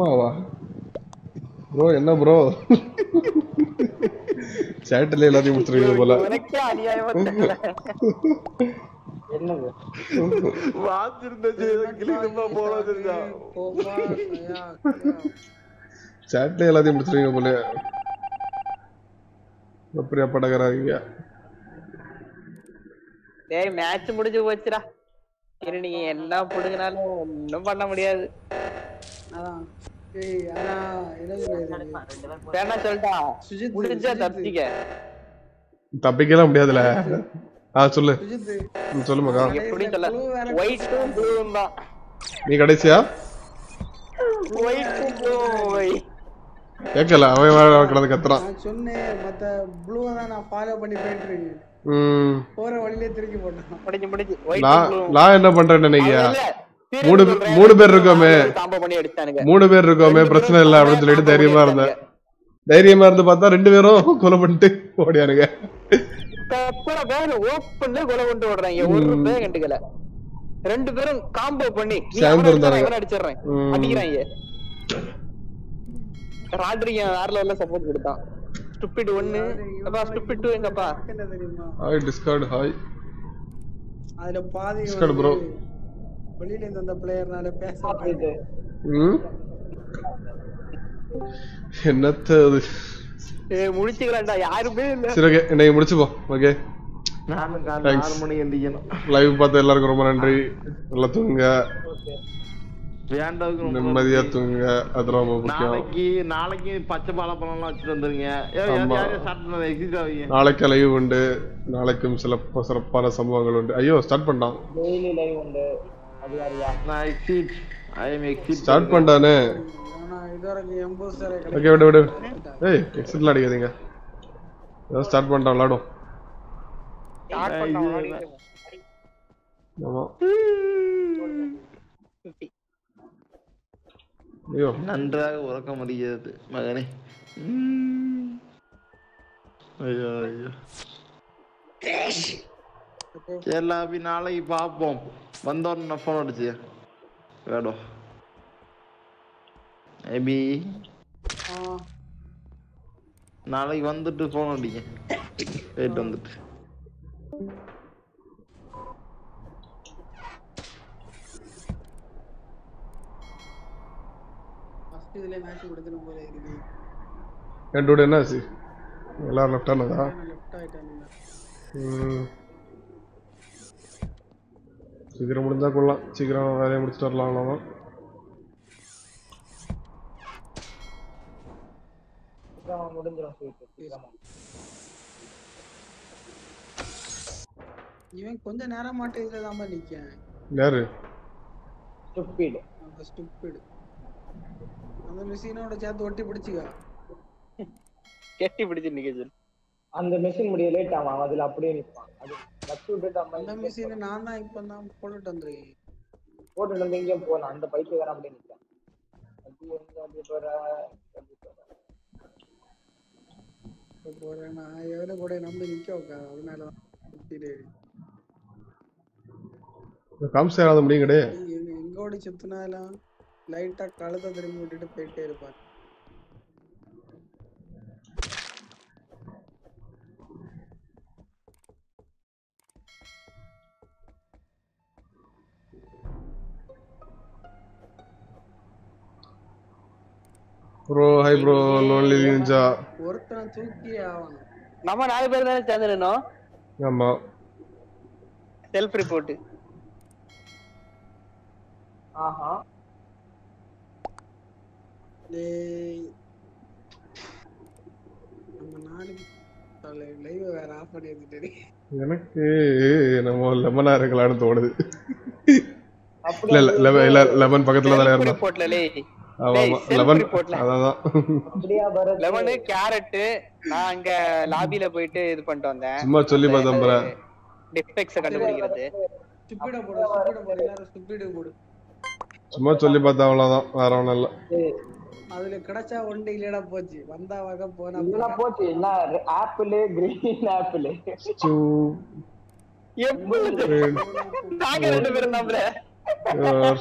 Mama. Bro, enna bro. Chat ले लाती मुझसे ये बोला मैंने क्या लिया है मत बोला ये ना बात करने चाहिए क्लिक में बोला चलता चैट ले लाती मुझसे ये बोले अपने आप पढ़ा करा गया ये मैच मुड़ जो बच रहा ये नहीं ये ना पढ़ के ना ना पढ़ना मुड़िया यारा इला பேனா சொல்டா சுஜித் முடிஞ்சா தப்பிக்க தப்பிக்கலாம் முடியாதுல ஆ சொல்லு சுஜித் சொல்லு மகா எப்படி சொல்ல ஒயிட் டு ப்ளூம்பா நீ கடைசியா ஒயிட் டு ப்ளூ கேக்கல அவன் கிடந்து கத்துறான் நான் சொன்னேன் மத்த ப்ளூவ தான் நான் ஃபாலோ பண்ணி போயிட்டு இருக்கேன் போற வழியில திருப்பி போட்டான் முடிஞ்சு முடிஞ்சு ஒயிட் ப்ளூ நான் என்ன பண்றேன்னு நினைக்கியா மூணு மூணு பேர் இருக்கோமே காம்போ பண்ணி அடிச்சானுங்க மூணு பேர் இருக்கோமே பிரச்சனை இல்ல அப்படி சொல்லிட்டு தைரியமா இருந்து பார்த்தா ரெண்டு பேரும் கொலை பண்ணிட்டு ஓடியானுங்க தப்புல வேற ஓபன்ல கொலை கொண்டு ஓடுறாங்க ஒரு பே கண்டுக்கல ரெண்டு பேரும் காம்போ பண்ணி இவனை அடிச்சறாங்க அடிக்குறாங்க ராட்ரியா யாரல எல்லாம் சப்போர்ட் கொடுத்தான் ஸ்டூபிட் 1 அப்பா ஸ்டூபிட் 2 எங்கப்பா ஹாய் டிஸ்கார்ட் ஹாய் அதுல பாதி டிஸ்கார்ட் bro வெளியில இருந்து அந்த பிளேயர்னால பேச முடியாது என்னது ஏய் முடிச்சிரடா யாருமே இல்ல சரி ஓகே இன்னைக்கு முடிச்சு போ ஓகே நான் 4 மணி எந்திக்கணும் லைவ் பார்த்த எல்லாருக்கும் ரொம்ப நன்றி நல்லா தூங்குங்க ஓகே வேண்டாவுக்கு ரொம்ப நிம்மதியா தூங்குங்க அதலாம் ரொம்ப முக்கியம் நாளைக்கு பச்சை பாலை பண்ணலாம் வச்சிட்டு வந்துருங்க யார் ஸ்டார்ட் எக்ஸிட் ஆவீங்க நாளைக்கு லைவ் உண்டு நாளைக்கும் சில சிறப்பான சம்பவங்கள் உண்டு ஐயோ ஸ்டார்ட் பண்ணலாம் டெய்லி லைவ் உண்டு அது யாரியா நான் exit I am exit start பண்ணானே ओके वेट वेट ए एक्सिट ला अडिकाதீங்க நான் ஸ்டார்ட் பண்றேன் விளையாடுவோம் ஸ்டார்ட் பண்ணா விளையாடுங்க ஆமா ஐயோ நன்றாக உறக்கம் அடிக்கிறது மகனே ஐயோ ஐயோ எல்லாபி நாளைக்கு பாப்போம் வந்தோன்னு ஃபோன் அடிச்சியா வேடோ एबी हां நாளைக்கு வந்துட்டு போன் அடிங்க வெயிட் வந்துட்டு ஃபர்ஸ்ட் இதுல மேட்ச் கொடுத்துரும் போல இருக்கு ஏன் டூட் என்னாச்சு எல்லாரும் லெஃப்ட் ஆனதா லெஃப்ட் ஆயிட்டானுங்க சீக்கிரம் முடிஞ்சா கொள்ளலாம் சீக்கிரம் வேலைய முடிச்சிட்டு வரலாம் நாம काम मुड़न जरा सोचते हैं ये मैं कौन से नया मार्टे इधर दामा निकले हैं नया स्टूपिड अंदर मशीन वाला चार दोटी पड़ चुका कैटी पड़ चुकी निकल अंदर मशीन मुड़िये लेट आमा आवाज़ लापड़े निकाल अंदर मशीन ना ना एक पन्ना पोटल डंडे क्या पोना अंदर पाइप वगैरह मुड़े निकाल போறேனா எவளோ கூட நம்ம நிக்கோங்க அதனால தான் காம்ஸ் ஏறாத முடியும்டே எங்க ஓடி சுத்துனாலாம் லைட்டா கழுத திரும்பி விட்டுட்டு போயிட்டே இருப்பான் bro hi bro lonely ninja oruthan thooki avana nama 4 பேர் தான சேந்தறனோ ஆமா self report ஆஹா டே நம்ம 4 லைவ் வேற ஆஃப் பண்ணி வந்துட்டே எனக்கு நம்ம லெமனா இருக்கலாம்னு தோணுது இல்ல லெமன் பக்கத்துல தான இருக்கு reportல லே லெமன் அதான் அப்படியே வர லெமன் கேரட் நான் அங்க லாபில போயிடு இது பண்ணிட்டு வந்தேன் சும்மா சொல்லி பார்த்தேன் ப்ரோ டிஃபெக்ட்ஸ் கண்டுபிடிக்கிறது ஸ்பிட் போடு எல்லாரும் ஸ்பிட் போடு சும்மா சொல்லி பார்த்தா அவ்வளவுதான் வேற ஒண்ணு இல்ல அதுல கடச்சா ஒண்டி இல்லடா போச்சு வந்தா வக போனா எல்லாம் போச்சு இல்ல ஆப்பிள் கிரீன் ஆப்பிள் சூ எப்பளது நாங்க ரெண்டு பேரும் தான் ப்ரோ நான்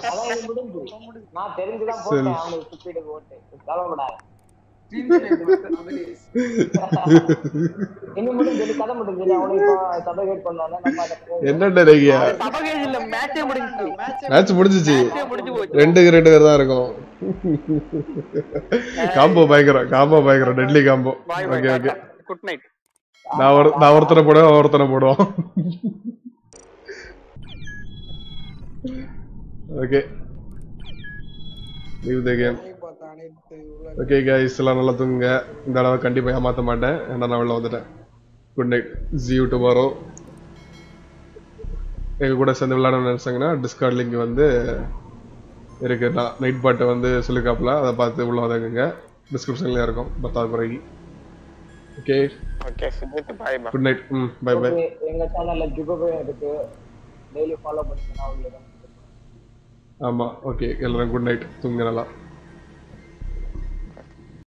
தெரிஞ்சதா போட்டேன் அவனுக்கு ஸ்பீடு போட்டேன் கலவடா இன்னும் முடிஞ்சது கதை முடிஞ்சது அவனுக்கு சபகேட் பண்ணானே நம்ம என்ன டேரியா சபகேட் இல்ல மேட்சே முடிஞ்சிச்சு மேட்ச் முடிஞ்சிச்சு ரெண்டுக்கு ரெண்டு பேர் தான் இருக்கும் காம்போ பயங்கர deadly combo okay okay good night நான் ஒருத்தனை போடுவோம் okay leave the game okay guys alla nalla thunga indala kandipa yamatha maten enna nalla vandata good night see you tomorrow enga kuda send vilaadana nensangna discord link vande irukku night part vande solukapla adha paathu ulla vadenga description la irukum paatha paragi okay okay sudhith bye good night bye bye enga channel la giveaway irukku daily follow பண்ணுங்க நான் உங்களுக்கு ஆமா okay எல்லாரும் good night தூங்குங்க நல்லா